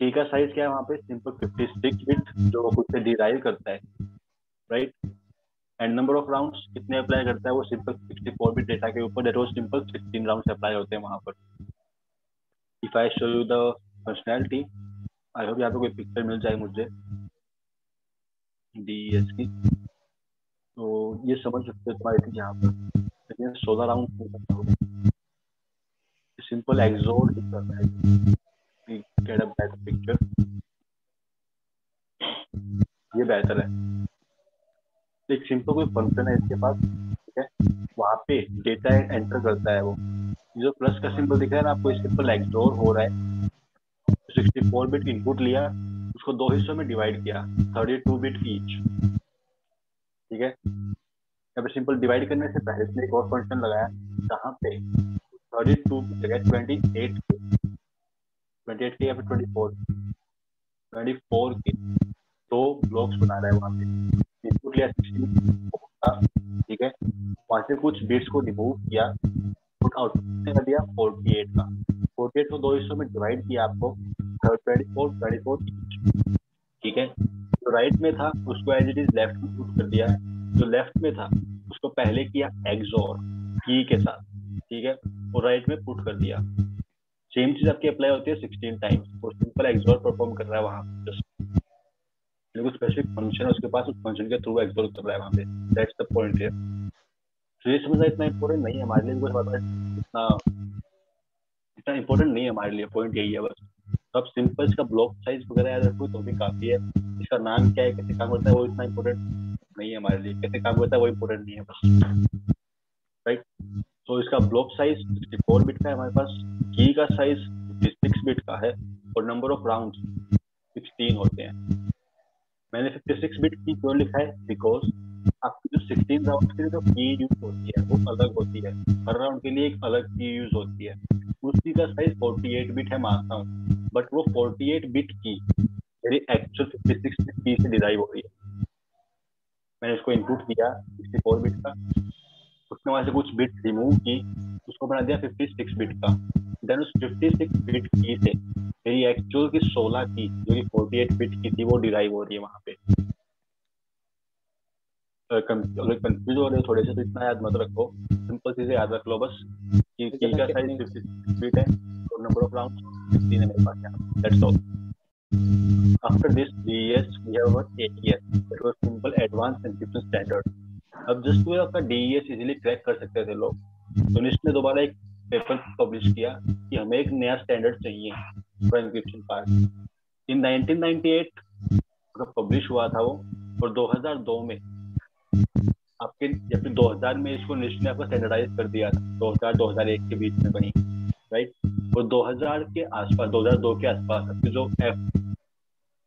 T का साइज क्या है वहाँ पे, सिंपल फिफ्टी सिक्स बिट जो वो खुद से डिराइव करता है, right. And number of rounds कितने अप्लाई करता है वो simple sixty four bit data के ऊपर, there was simple sixteen rounds apply होते हैं वहाँ पर। If I show you the functionality, I hope यहाँ पे कोई पिक्चर मिल जाए मुझे डीईएस की, तो ये समझ सकते हो। आई थिंक यहाँ पर सोलह राउंड सिंपल एक्सोर करना है, गेट अ बेटर पिक्चर, ये बेहतर है। एक सिंपल कोई फंक्शन है इसके पास, ठीक है, वहाँ पे डेटा एंटर करता है वो, जो प्लस का सिंबल दिख रहा है ना आपको, सिंपल एक्सोर हो रहा है। सिक्सटी फोर बिट इनपुट लिया, उसको दो हिस्सों में डिवाइड किया, थर्टी टू बिट ईच, ठीक है। यहाँ पे सिंपल डिवाइड करने से पहले इसने एक और फंक्शन लगाया जहाँ पे थर्टी टू की जगह ट्वेंटी एट के या फिर ट्वेंटी फोर के दो ब्लॉक्स बना रहा है वहाँ पे। इनपुट लिया सिक्सटीन, ठीक है, वहाँ से कुछ बिट्स को रिमूव किया, आउटपुट दिया फोर्टी एट का। फोर्टी एट को दो हिस्सों में डिवाइड किया आपको, थर्ड ट्वेंटी फोर ईस्ट, ठीक है। जो राइट में था उसको एज इट इज लेफ्ट में पुट कर दिया, जो लेफ्ट में था उसको पहले किया एक्सओर की के साथ, ठीक है, और राइट में पुट कर दिया। सेम चीज आपकी अप्लाई होती है सिक्सटीन टाइम्स, वो सिंपल एक्सओर परफॉर्म कर रहा है वहां पे, जस्ट स्पेसिफिक फंक्शन है उसके पास, उस फंक्शन के थ्रू एक्सओर कर रहा है वहां पे, दैट्स द पॉइंट हियर। तो ये समझना इतना इंपॉर्टेंट नहीं है हमारे लिए, कुछ पता है इतना इतना इंपॉर्टेंट नहीं है हमारे लिए, पॉइंट यही है बस। अब सिंपल इसका ब्लॉक साइज वगैरह याद रखो तो भी काफी है, इसका नाम क्या है, कैसे काम करता है, वो इतना इम्पोर्टेंट नहीं है हमारे लिए, कैसे काम करता है वो इम्पोर्टेंट नहीं है बस, राइट। तो इसका block size sixty four bit का है हमारे पास, की का साइज सिक्सटी सिक्स बिट का है, और नंबर ऑफ राउंड सिक्सटीन होते हैं। मैंने फिफ्टी सिक्स बिट की क्यों लिखा है, बिकॉज आपकी जो सिक्सटीन राउंड के लिए जो की यूज होती है वो अलग होती है, हर राउंड के लिए एक अलग की यूज होती है। उसी का साइज फोर्टी एट बिट है मानता हूँ, बट वो फोर्टी एट बिट की मेरी actual fifty six bit key से डिराइव हो रही है। मैंने उसको इनपुट किया सिक्सटी फोर बिट का, उसने वहां से कुछ बिट रिमूव की, उसको बना दिया फिफ्टी सिक्स बिट का। देन उस फिफ्टी सिक्स बिट की से मेरी एक्चुअल की सिक्सटीन की जो कि फोर्टी एट बिट की थी वो डिराइव हो रही है वहां पे। कंफ्यूज हो रहे हो थोड़े से, तो इतना याद मत रखो, सिंपल चीजें याद रख लो बस कि की का साइज फिफ्टी सिक्स बिट है और नंबर ऑफ राउंड्स सिक्सटीन है मेरे पास यहां, that's all. After this डीईएस we have our एईएस, that was simple advance encryption standard. अब जस्ट वो आपका डीईएस इजीली क्रैक कर सकते थे लोग, तो निस्ट ने दोबारा एक पेपर पब्लिश किया कि हमें एक नया स्टैंडर्ड चाहिए for encryption part. In nineteen ninety eight का पब्लिश हुआ था वो, और दो हज़ार दो में आपके जब दो हज़ार में इसको निस्ट ने आपका स्टैंडर्डाइज कर दिया था, दो हज़ार दो हज़ार एक के बीच में बनी, राइट। और दो हज़ार के आसपास, दो हज़ार दो के आसपास आपकी जो एफ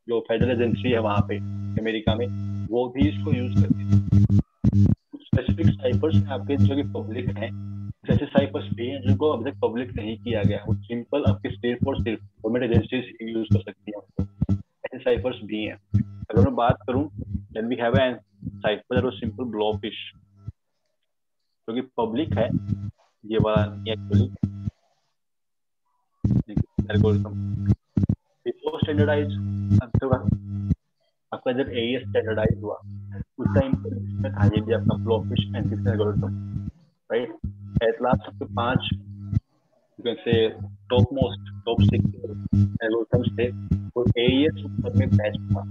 जो फेडरल एजेंसी है वहां पे अमेरिका में, वो भी इसको यूज करती थी। कुछ स्पेसिफिक साइफर्स आपके जो कि पब्लिक हैं, जैसे साइफर्स भी हैं जिनको अब तक पब्लिक नहीं किया गया, वो सिंपल आपके सिर्फ और सिर्फ गवर्नमेंट एजेंसीज यूज कर सकती है उनको, ऐसे साइफर्स भी हैं। अगर मैं बात करूँ then we have an cipher simple ब्लॉफिश, क्योंकि पब्लिक है ये वाला नहीं एक्चुअली। आपका जब एईएस स्टैंडर्डाइज हुआ उस टाइम पे था ये भी आपका ब्लॉफिश encryption algorithm, right. At last आपके पांच जैसे top most top six algorithms थे और एईएस सब में बेस्ट था,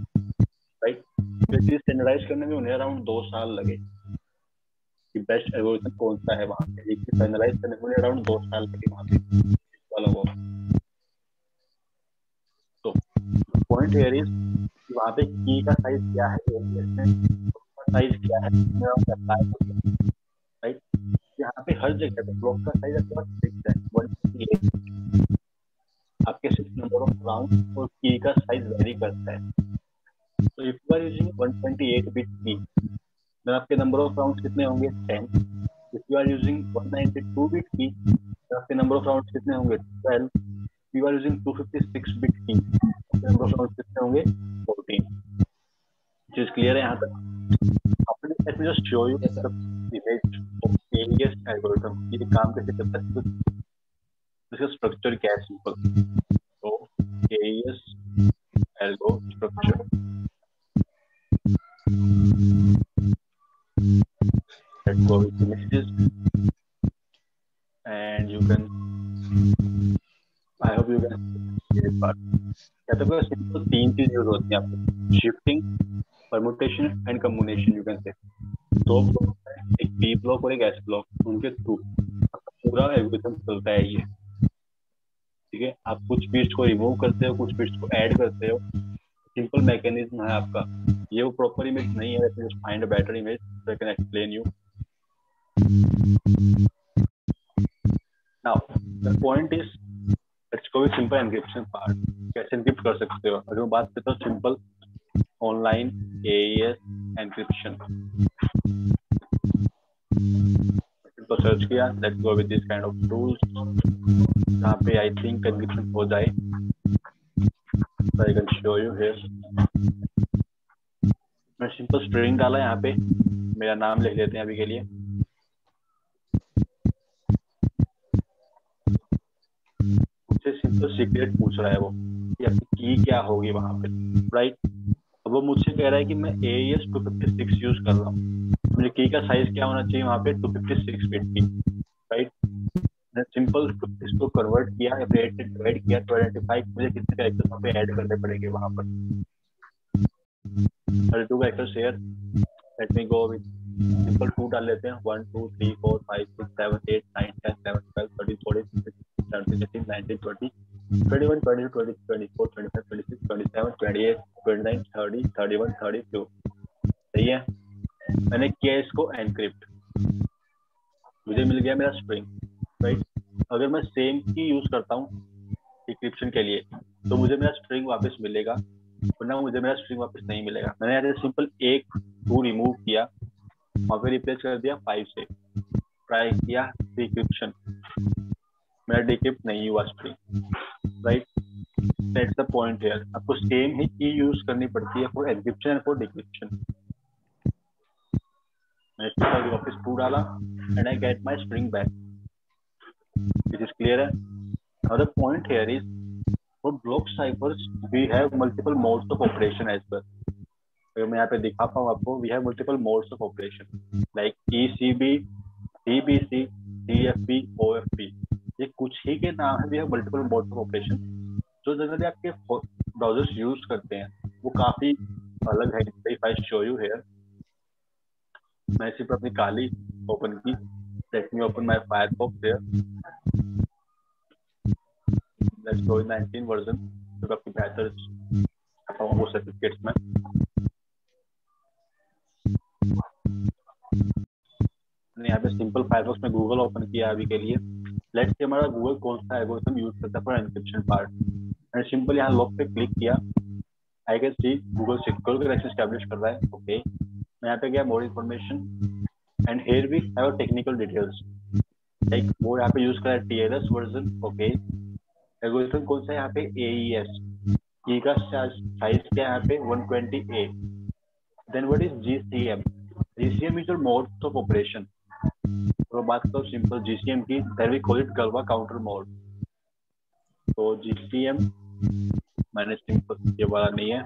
राइट। स्टैंडर्डाइज करने में उन्हें अराउंड दो साल लगे कि बेस्ट एल्गोरिथम कौन सा है वहां पे, लेकिन स्टैंडर्डाइज करने में अराउंड दो साल लगे वहां पे वाला वो। तो पॉइंट हियर इज वहां पे की का साइज क्या है, एईएस में साइज क्या है, राइट। यहाँ पे हर जगह पे ब्लॉक का साइज आपके पास सिक्स है, वन सिक्सटी एट आपके सिक्स नंबर ऑफ राउंड, और की का साइज वेरी करता है। तो if you are using one twenty eight bit key then आपके नंबर ऑफ राउंड्स कितने होंगे, ten. If you are using one ninety two bit key then आपके number of rounds कितने होंगे, twelve. If you are using two fifty six bit key आपके number of rounds कितने होंगे, fourteen. चीज clear है यहाँ तक? आपने let me just show you the image of एईएस algorithm, ये काम कैसे करता है, इसका स्ट्रक्चर क्या है सिंपल। तो एईएस algo structure let's go with images and you can I hope you can see this part। या तो कोई सिंपल तीन चीज यूज होती है आपको, shifting, permutation and combination. You can say दो ब्लॉक है, एक पी ब्लॉक और एक एस ब्लॉक, उनके थ्रू पूरा एल्गोरिथम चलता है ये, ठीक है। आप कुछ बिट्स को रिमूव करते हो, कुछ बिट्स को ऐड करते हो, सिंपल मैकेनिज्म है आपका ये। वो प्रॉपर इमेज नहीं है, just find a better image so I can explain you. Now the point is let's go with simple encryption part, कैसे एन्क्रिप्ट कर सकते हो। अगर मैं बात करता हूँ सिंपल ऑनलाइन एईएस एन्क्रिप्शन, तो सर्च किया let's go with this kind of tools, जहाँ पे आई थिंक एन्क्रिप्शन हो जाए। I can show you here। मैं सिंपल स्ट्रिंग डाला यहाँ पे, मेरा नाम लिख लेते हैं अभी के लिए, मुझसे सिंपल सीक्रेट पूछ रहा है वो, कि आपकी की क्या होगी वहां पे, राइट। वो मुझसे कह रहा है कि मैं एईएस two fifty six use कर रहा हूँ, मुझे की का साइज क्या होना चाहिए वहां पे two fifty six bit key, right. Simple इसको कन्वर्ट किया, रेट से डिवाइड किया तो आइडेंटिफाई मुझे कितने कैरेक्टर्स वहां पे ऐड करने पड़ेंगे वहां पर। अरे two characters here, let me go with simple two डाल लेते हैं one two three four five six seven eight nine ten eleven twelve thirteen fourteen fifteen sixteen seventeen eighteen nineteen twenty twenty one twenty two twenty three twenty four twenty five twenty six twenty seven twenty eight twenty nine thirty thirty one thirty two. सही है, मैंने किया इसको encrypt, मुझे मिल गया मेरा string, right. अगर मैं सेम की यूज करता हूँ डिक्रिप्शन के लिए तो मुझे मेरा स्ट्रिंग वापस मिलेगा, वरना मुझे मेरा स्ट्रिंग वापस नहीं मिलेगा। मैंने यहाँ सिंपल एक टू रिमूव किया, वहाँ पे रिप्लेस कर दिया फाइव से, ट्राई किया डिक्रिप्शन, मेरा डिक्रिप्ट नहीं हुआ string, right. That's the point here, आपको सेम ही की यूज करनी पड़ती है for encryption and for decryption. मैंने वापस टू डाला and I get my string back, which is clear है। Another point here is for block ciphers we have multiple modes of operation as well. अगर मैं यहाँ पे दिखा पाऊँ आपको, we have multiple modes of operation like E C B, D B C, D F B, O F B. ये कुछ ही के नाम है, we have multiple modes of operation. जो जनरली आपके ब्राउजर्स यूज करते हैं वो काफी अलग है। If I show you here, मैं सिर्फ अपनी काली ओपन की, let me open my Firefox here. Let's go with nineteen version तो आपकी बेहतर वो सर्टिफिकेट्स में। यहाँ पे सिंपल फायरफॉक्स में गूगल ओपन किया अभी के लिए। लेट्स से हमारा गूगल कौन सा एल्गोरिथम यूज करता है for encryption part, and simple यहाँ लॉक पे क्लिक किया, I can see Google secure connection establish कर रहा है। ओके, मैं यहाँ पे गया more information and here we have technical details like वो यहाँ पे यूज कर रहा है टीएलएस वर्जन। ओके, एल्गोरिथम कौन सा है यहाँ पे एईएस, की का साइज क्या है यहाँ पे one twenty A. Then what is जीसीएम, जीसीएम is your mode of operation. तो बात करो सिंपल जीसीएम की, then we call it Galois counter mode. तो जीसीएम मैंने सिंपल ये वाला नहीं है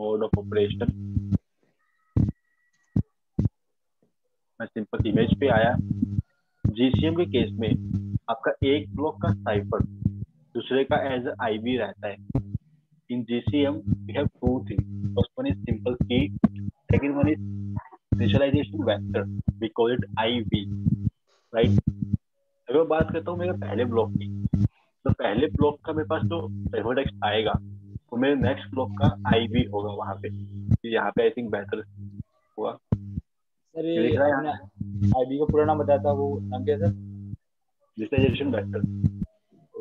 मोड ऑफ ऑपरेशन, मैं सिंपल इमेज पे आया। जीसीएम के केस में आपका एक ब्लॉक का साइफर दूसरे का एज आईबी रहता है। In जीसीएम we have two things, first one is simple key, second one is initialization vector, we call it IV, right. अगर मैं बात करता हूँ मेरे पहले ब्लॉक की, तो पहले ब्लॉक का मेरे पास जो साइफर टेक्स्ट आएगा तो मेरे नेक्स्ट ब्लॉक का आईवी होगा वहाँ पे। यहाँ पे आई थिंक बेहतर हुआ। आईवी का पूरा नाम बताया था, वो नाम क्या था? Initialization vector,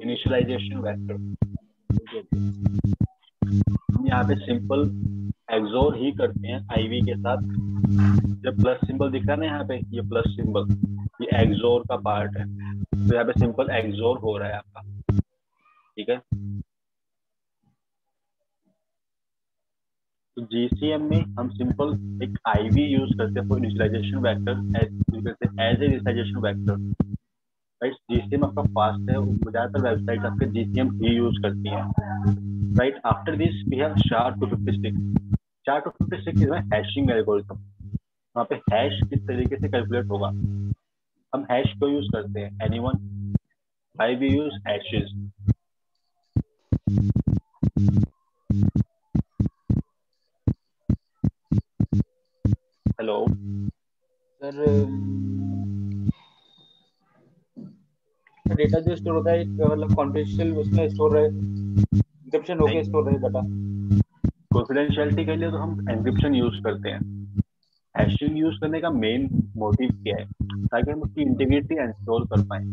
initialization vector. हम यहाँ पे सिंपल एक्सोर ही करते हैं आईवी के साथ। जब प्लस सिंबल दिख रहा है ना यहाँ पे, ये प्लस सिंबल ये एक्सोर का पार्ट है, तो यहाँ पे सिंपल एक्सोर हो रहा है आपका, ठीक है। तो जीसीएम में हम सिंपल एक आईवी यूज करते हैं for initialisation vector as a initialisation vector. जीसीएम आपका फास्ट है, ज्यादातर वेबसाइट आपके जीसीएम ही यूज करती है, right. After this we have SHA two fifty six, SHA two fifty six is my hashing algorithm. वहाँ पे हैश किस तरीके से कैलकुलेट होगा, हम हैश को यूज करते हैं। Anyone I we use hashes, hello sir. Data जो स्टोर होता है मतलब कॉन्फिडेंशियल उसमें स्टोर रहे, एन्क्रिप्शन होके स्टोर रहे डाटा। कॉन्फिडेंशियलिटी के लिए तो हम एन्क्रिप्शन यूज करते हैं। हैशिंग यूज करने का मेन मोटिव क्या है, ताकि हम उसकी इंटीग्रिटी इंश्योर कर पाए,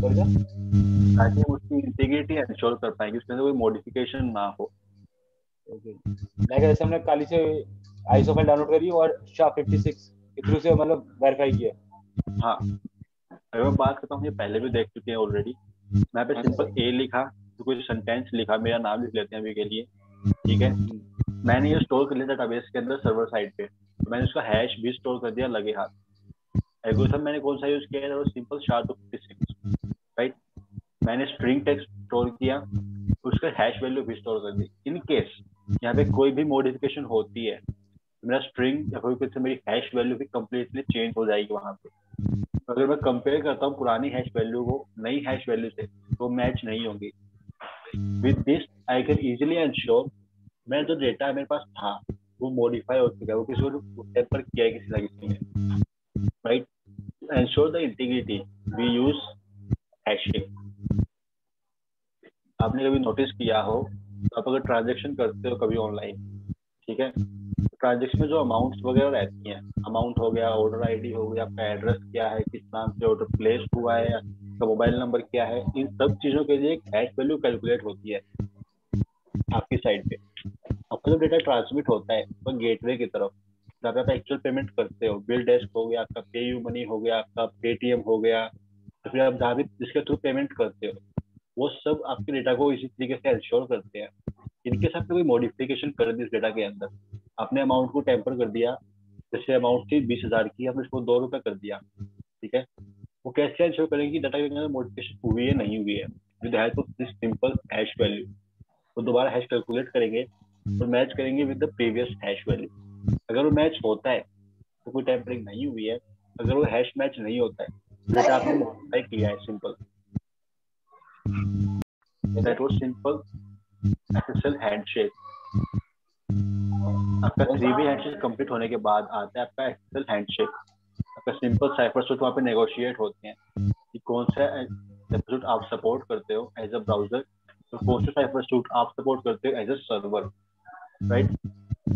ताकि हम उसकी इंटीग्रिटी इंश्योर कर पाए कि उसमें कोई मॉडिफिकेशन ना हो। ओके, लाइक जैसे हमने काली से आईएसओ फाइल डाउनलोड करी और SHA-टू फिफ्टी सिक्स के थ्रू से मतलब वेरीफाई किया। हां, अगर मैं बात करता हूँ ये पहले भी देख चुके हैं ऑलरेडी। मैं पे सिंपल ए लिखा तो कुछ सेंटेंस लिखा, मेरा नाम लिख लेते हैं अभी के लिए, ठीक है। मैंने ये स्टोर कर लिया डेटाबेस के अंदर सर्वर साइड पे, तो मैंने उसका हैश भी स्टोर कर दिया लगे हाथ। एल्गोरिथम मैंने कौन सा यूज किया है, simple SHA two fifty six, right. मैंने स्ट्रिंग टेक्स्ट स्टोर किया, उसका हैश वैल्यू भी स्टोर कर दी। इन केस यहाँ पे कोई भी मॉडिफिकेशन होती है, मेरा स्ट्रिंग या कोई से मेरी हैश वैल्यू भी कम्प्लीटली चेंज हो जाएगी वहाँ पे। तो अगर मैं कंपेयर करता हूँ पुरानी हैश वैल्यू को नई हैश वैल्यू से, तो मैच नहीं होंगी। With this I can easily ensure मैं जो डेटा मेरे पास था वो मॉडिफाई हो चुका है, वो किसी टेम्पर किया है किसी ना किसी ने, right. Ensure the integrity we use hashing. आपने कभी नोटिस किया हो, तो आप अगर ट्रांजेक्शन करते हो कभी ऑनलाइन, ठीक है, ट्रांजेक्शन में जो अमाउंट्स वगैरह रहती हैं, अमाउंट हो गया, ऑर्डर आईडी हो गया, आपका एड्रेस क्या है, किस नाम से ऑर्डर प्लेस हुआ है, आपका मोबाइल नंबर क्या है, इन सब चीज़ों के लिए एक हैश वैल्यू कैलकुलेट होती है आपकी साइड पे। आपका जब डेटा ट्रांसमिट होता है तो गेटवे की तरफ, जब आप एक्चुअल पेमेंट करते हो, बिल डेस्क हो गया, आपका पे यू मनी हो गया, आपका पेटीएम हो गया, तो फिर आप जहाँ भी जिसके थ्रू पेमेंट करते हो, वो सब आपके डेटा को इसी तरीके से इंश्योर करते हैं। इनके साथ कोई मॉडिफिकेशन कर दी इस डेटा के अंदर, आपने अमाउंट को टेम्पर कर दिया, जैसे अमाउंट थी बीस हज़ार की, आपने इसको दो रुपये कर दिया, ठीक है, वो कैसे इंश्योर करेंगे कि डाटा के अंदर मॉडिफिकेशन हुई है नहीं हुई है, with help of this simple hash value. वो दोबारा हैश कैलकुलेट करेंगे और मैच करेंगे with the previous hash value. अगर वो मैच होता है तो कोई टेम्परिंग नहीं हुई है, अगर वो हैश मैच नहीं होता है तो डेटा आपने मॉडिफाई किया है, simple. That was simple एसएसएल handshake. आपका थ्री वे हैंडशेक कंप्लीट होने के बाद आता है आपका एसएसएल हैंडशेक। आपका सिंपल साइफर्स वहाँ पे नेगोशिएट होते हैं कि कौन सा साइफरसूट आप सपोर्ट करते हो एज अ ब्राउजर, तो कौन सा साइफरसूट आप सपोर्ट करते हो एज अ सर्वर, राइट।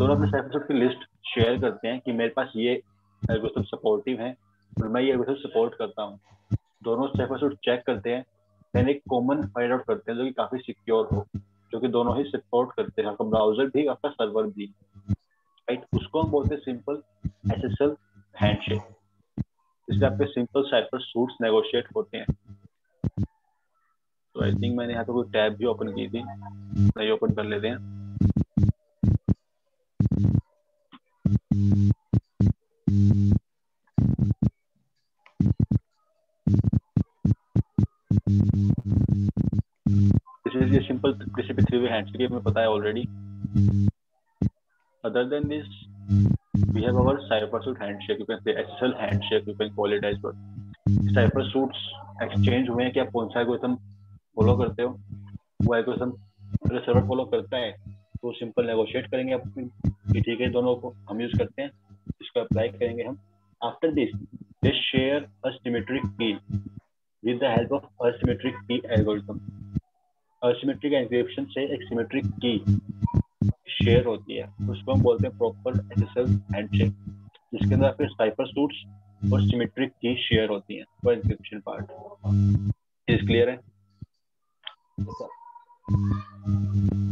दोनों अपने साइफरसूट की लिस्ट शेयर करते हैं कि मेरे पास ये एल्गोरिथम सपोर्टिव है और मैं ये एल्गोरिथम सपोर्ट करता हूँ। दोनों साइफरसूट चेक करते हैं, एक कॉमन फाइंड आउट करते हैं जो कि काफी सिक्योर हो, जो कि दोनों ही सपोर्ट करते हैं, आपका ब्राउजर भी आपका सर्वर भी, राइट। उसको हम बोलते हैं सिंपल एसएसएल हैंडशेक। इसलिए आपके सिंपल साइफर सूट्स नेगोशिएट होते हैं। तो आई थिंक मैंने यहाँ पे कोई टैब भी ओपन की थी, नहीं ओपन कर लेते हैं। ये सिंपल किसी भी थ्री वे हैंडशेक हमें पता है already. Other than this we have our cipher suite handshake, you can say एसएसएल handshake, you can call it as well. Cipher suites exchange हुए हैं कि आप कौन सा एल्गोरिथम फॉलो करते हो, वो एल्गोरिथम अगर सर्वर फॉलो करता है तो सिंपल नेगोशिएट करेंगे आप कि ठीक है दोनों को हम यूज करते हैं, इसको अप्लाई करेंगे हम। After this they share asymmetric key with the help of asymmetric key algorithm. Asymmetric encryption से एक सिमेट्रिक की शेयर होती है, उसको हम बोलते हैं प्रॉपर एसएसएल हैंडशेक, जिसके अंदर फिर साइफर सूट्स और सिमेट्रिक की शेयर होती है for encryption part. Is clear है?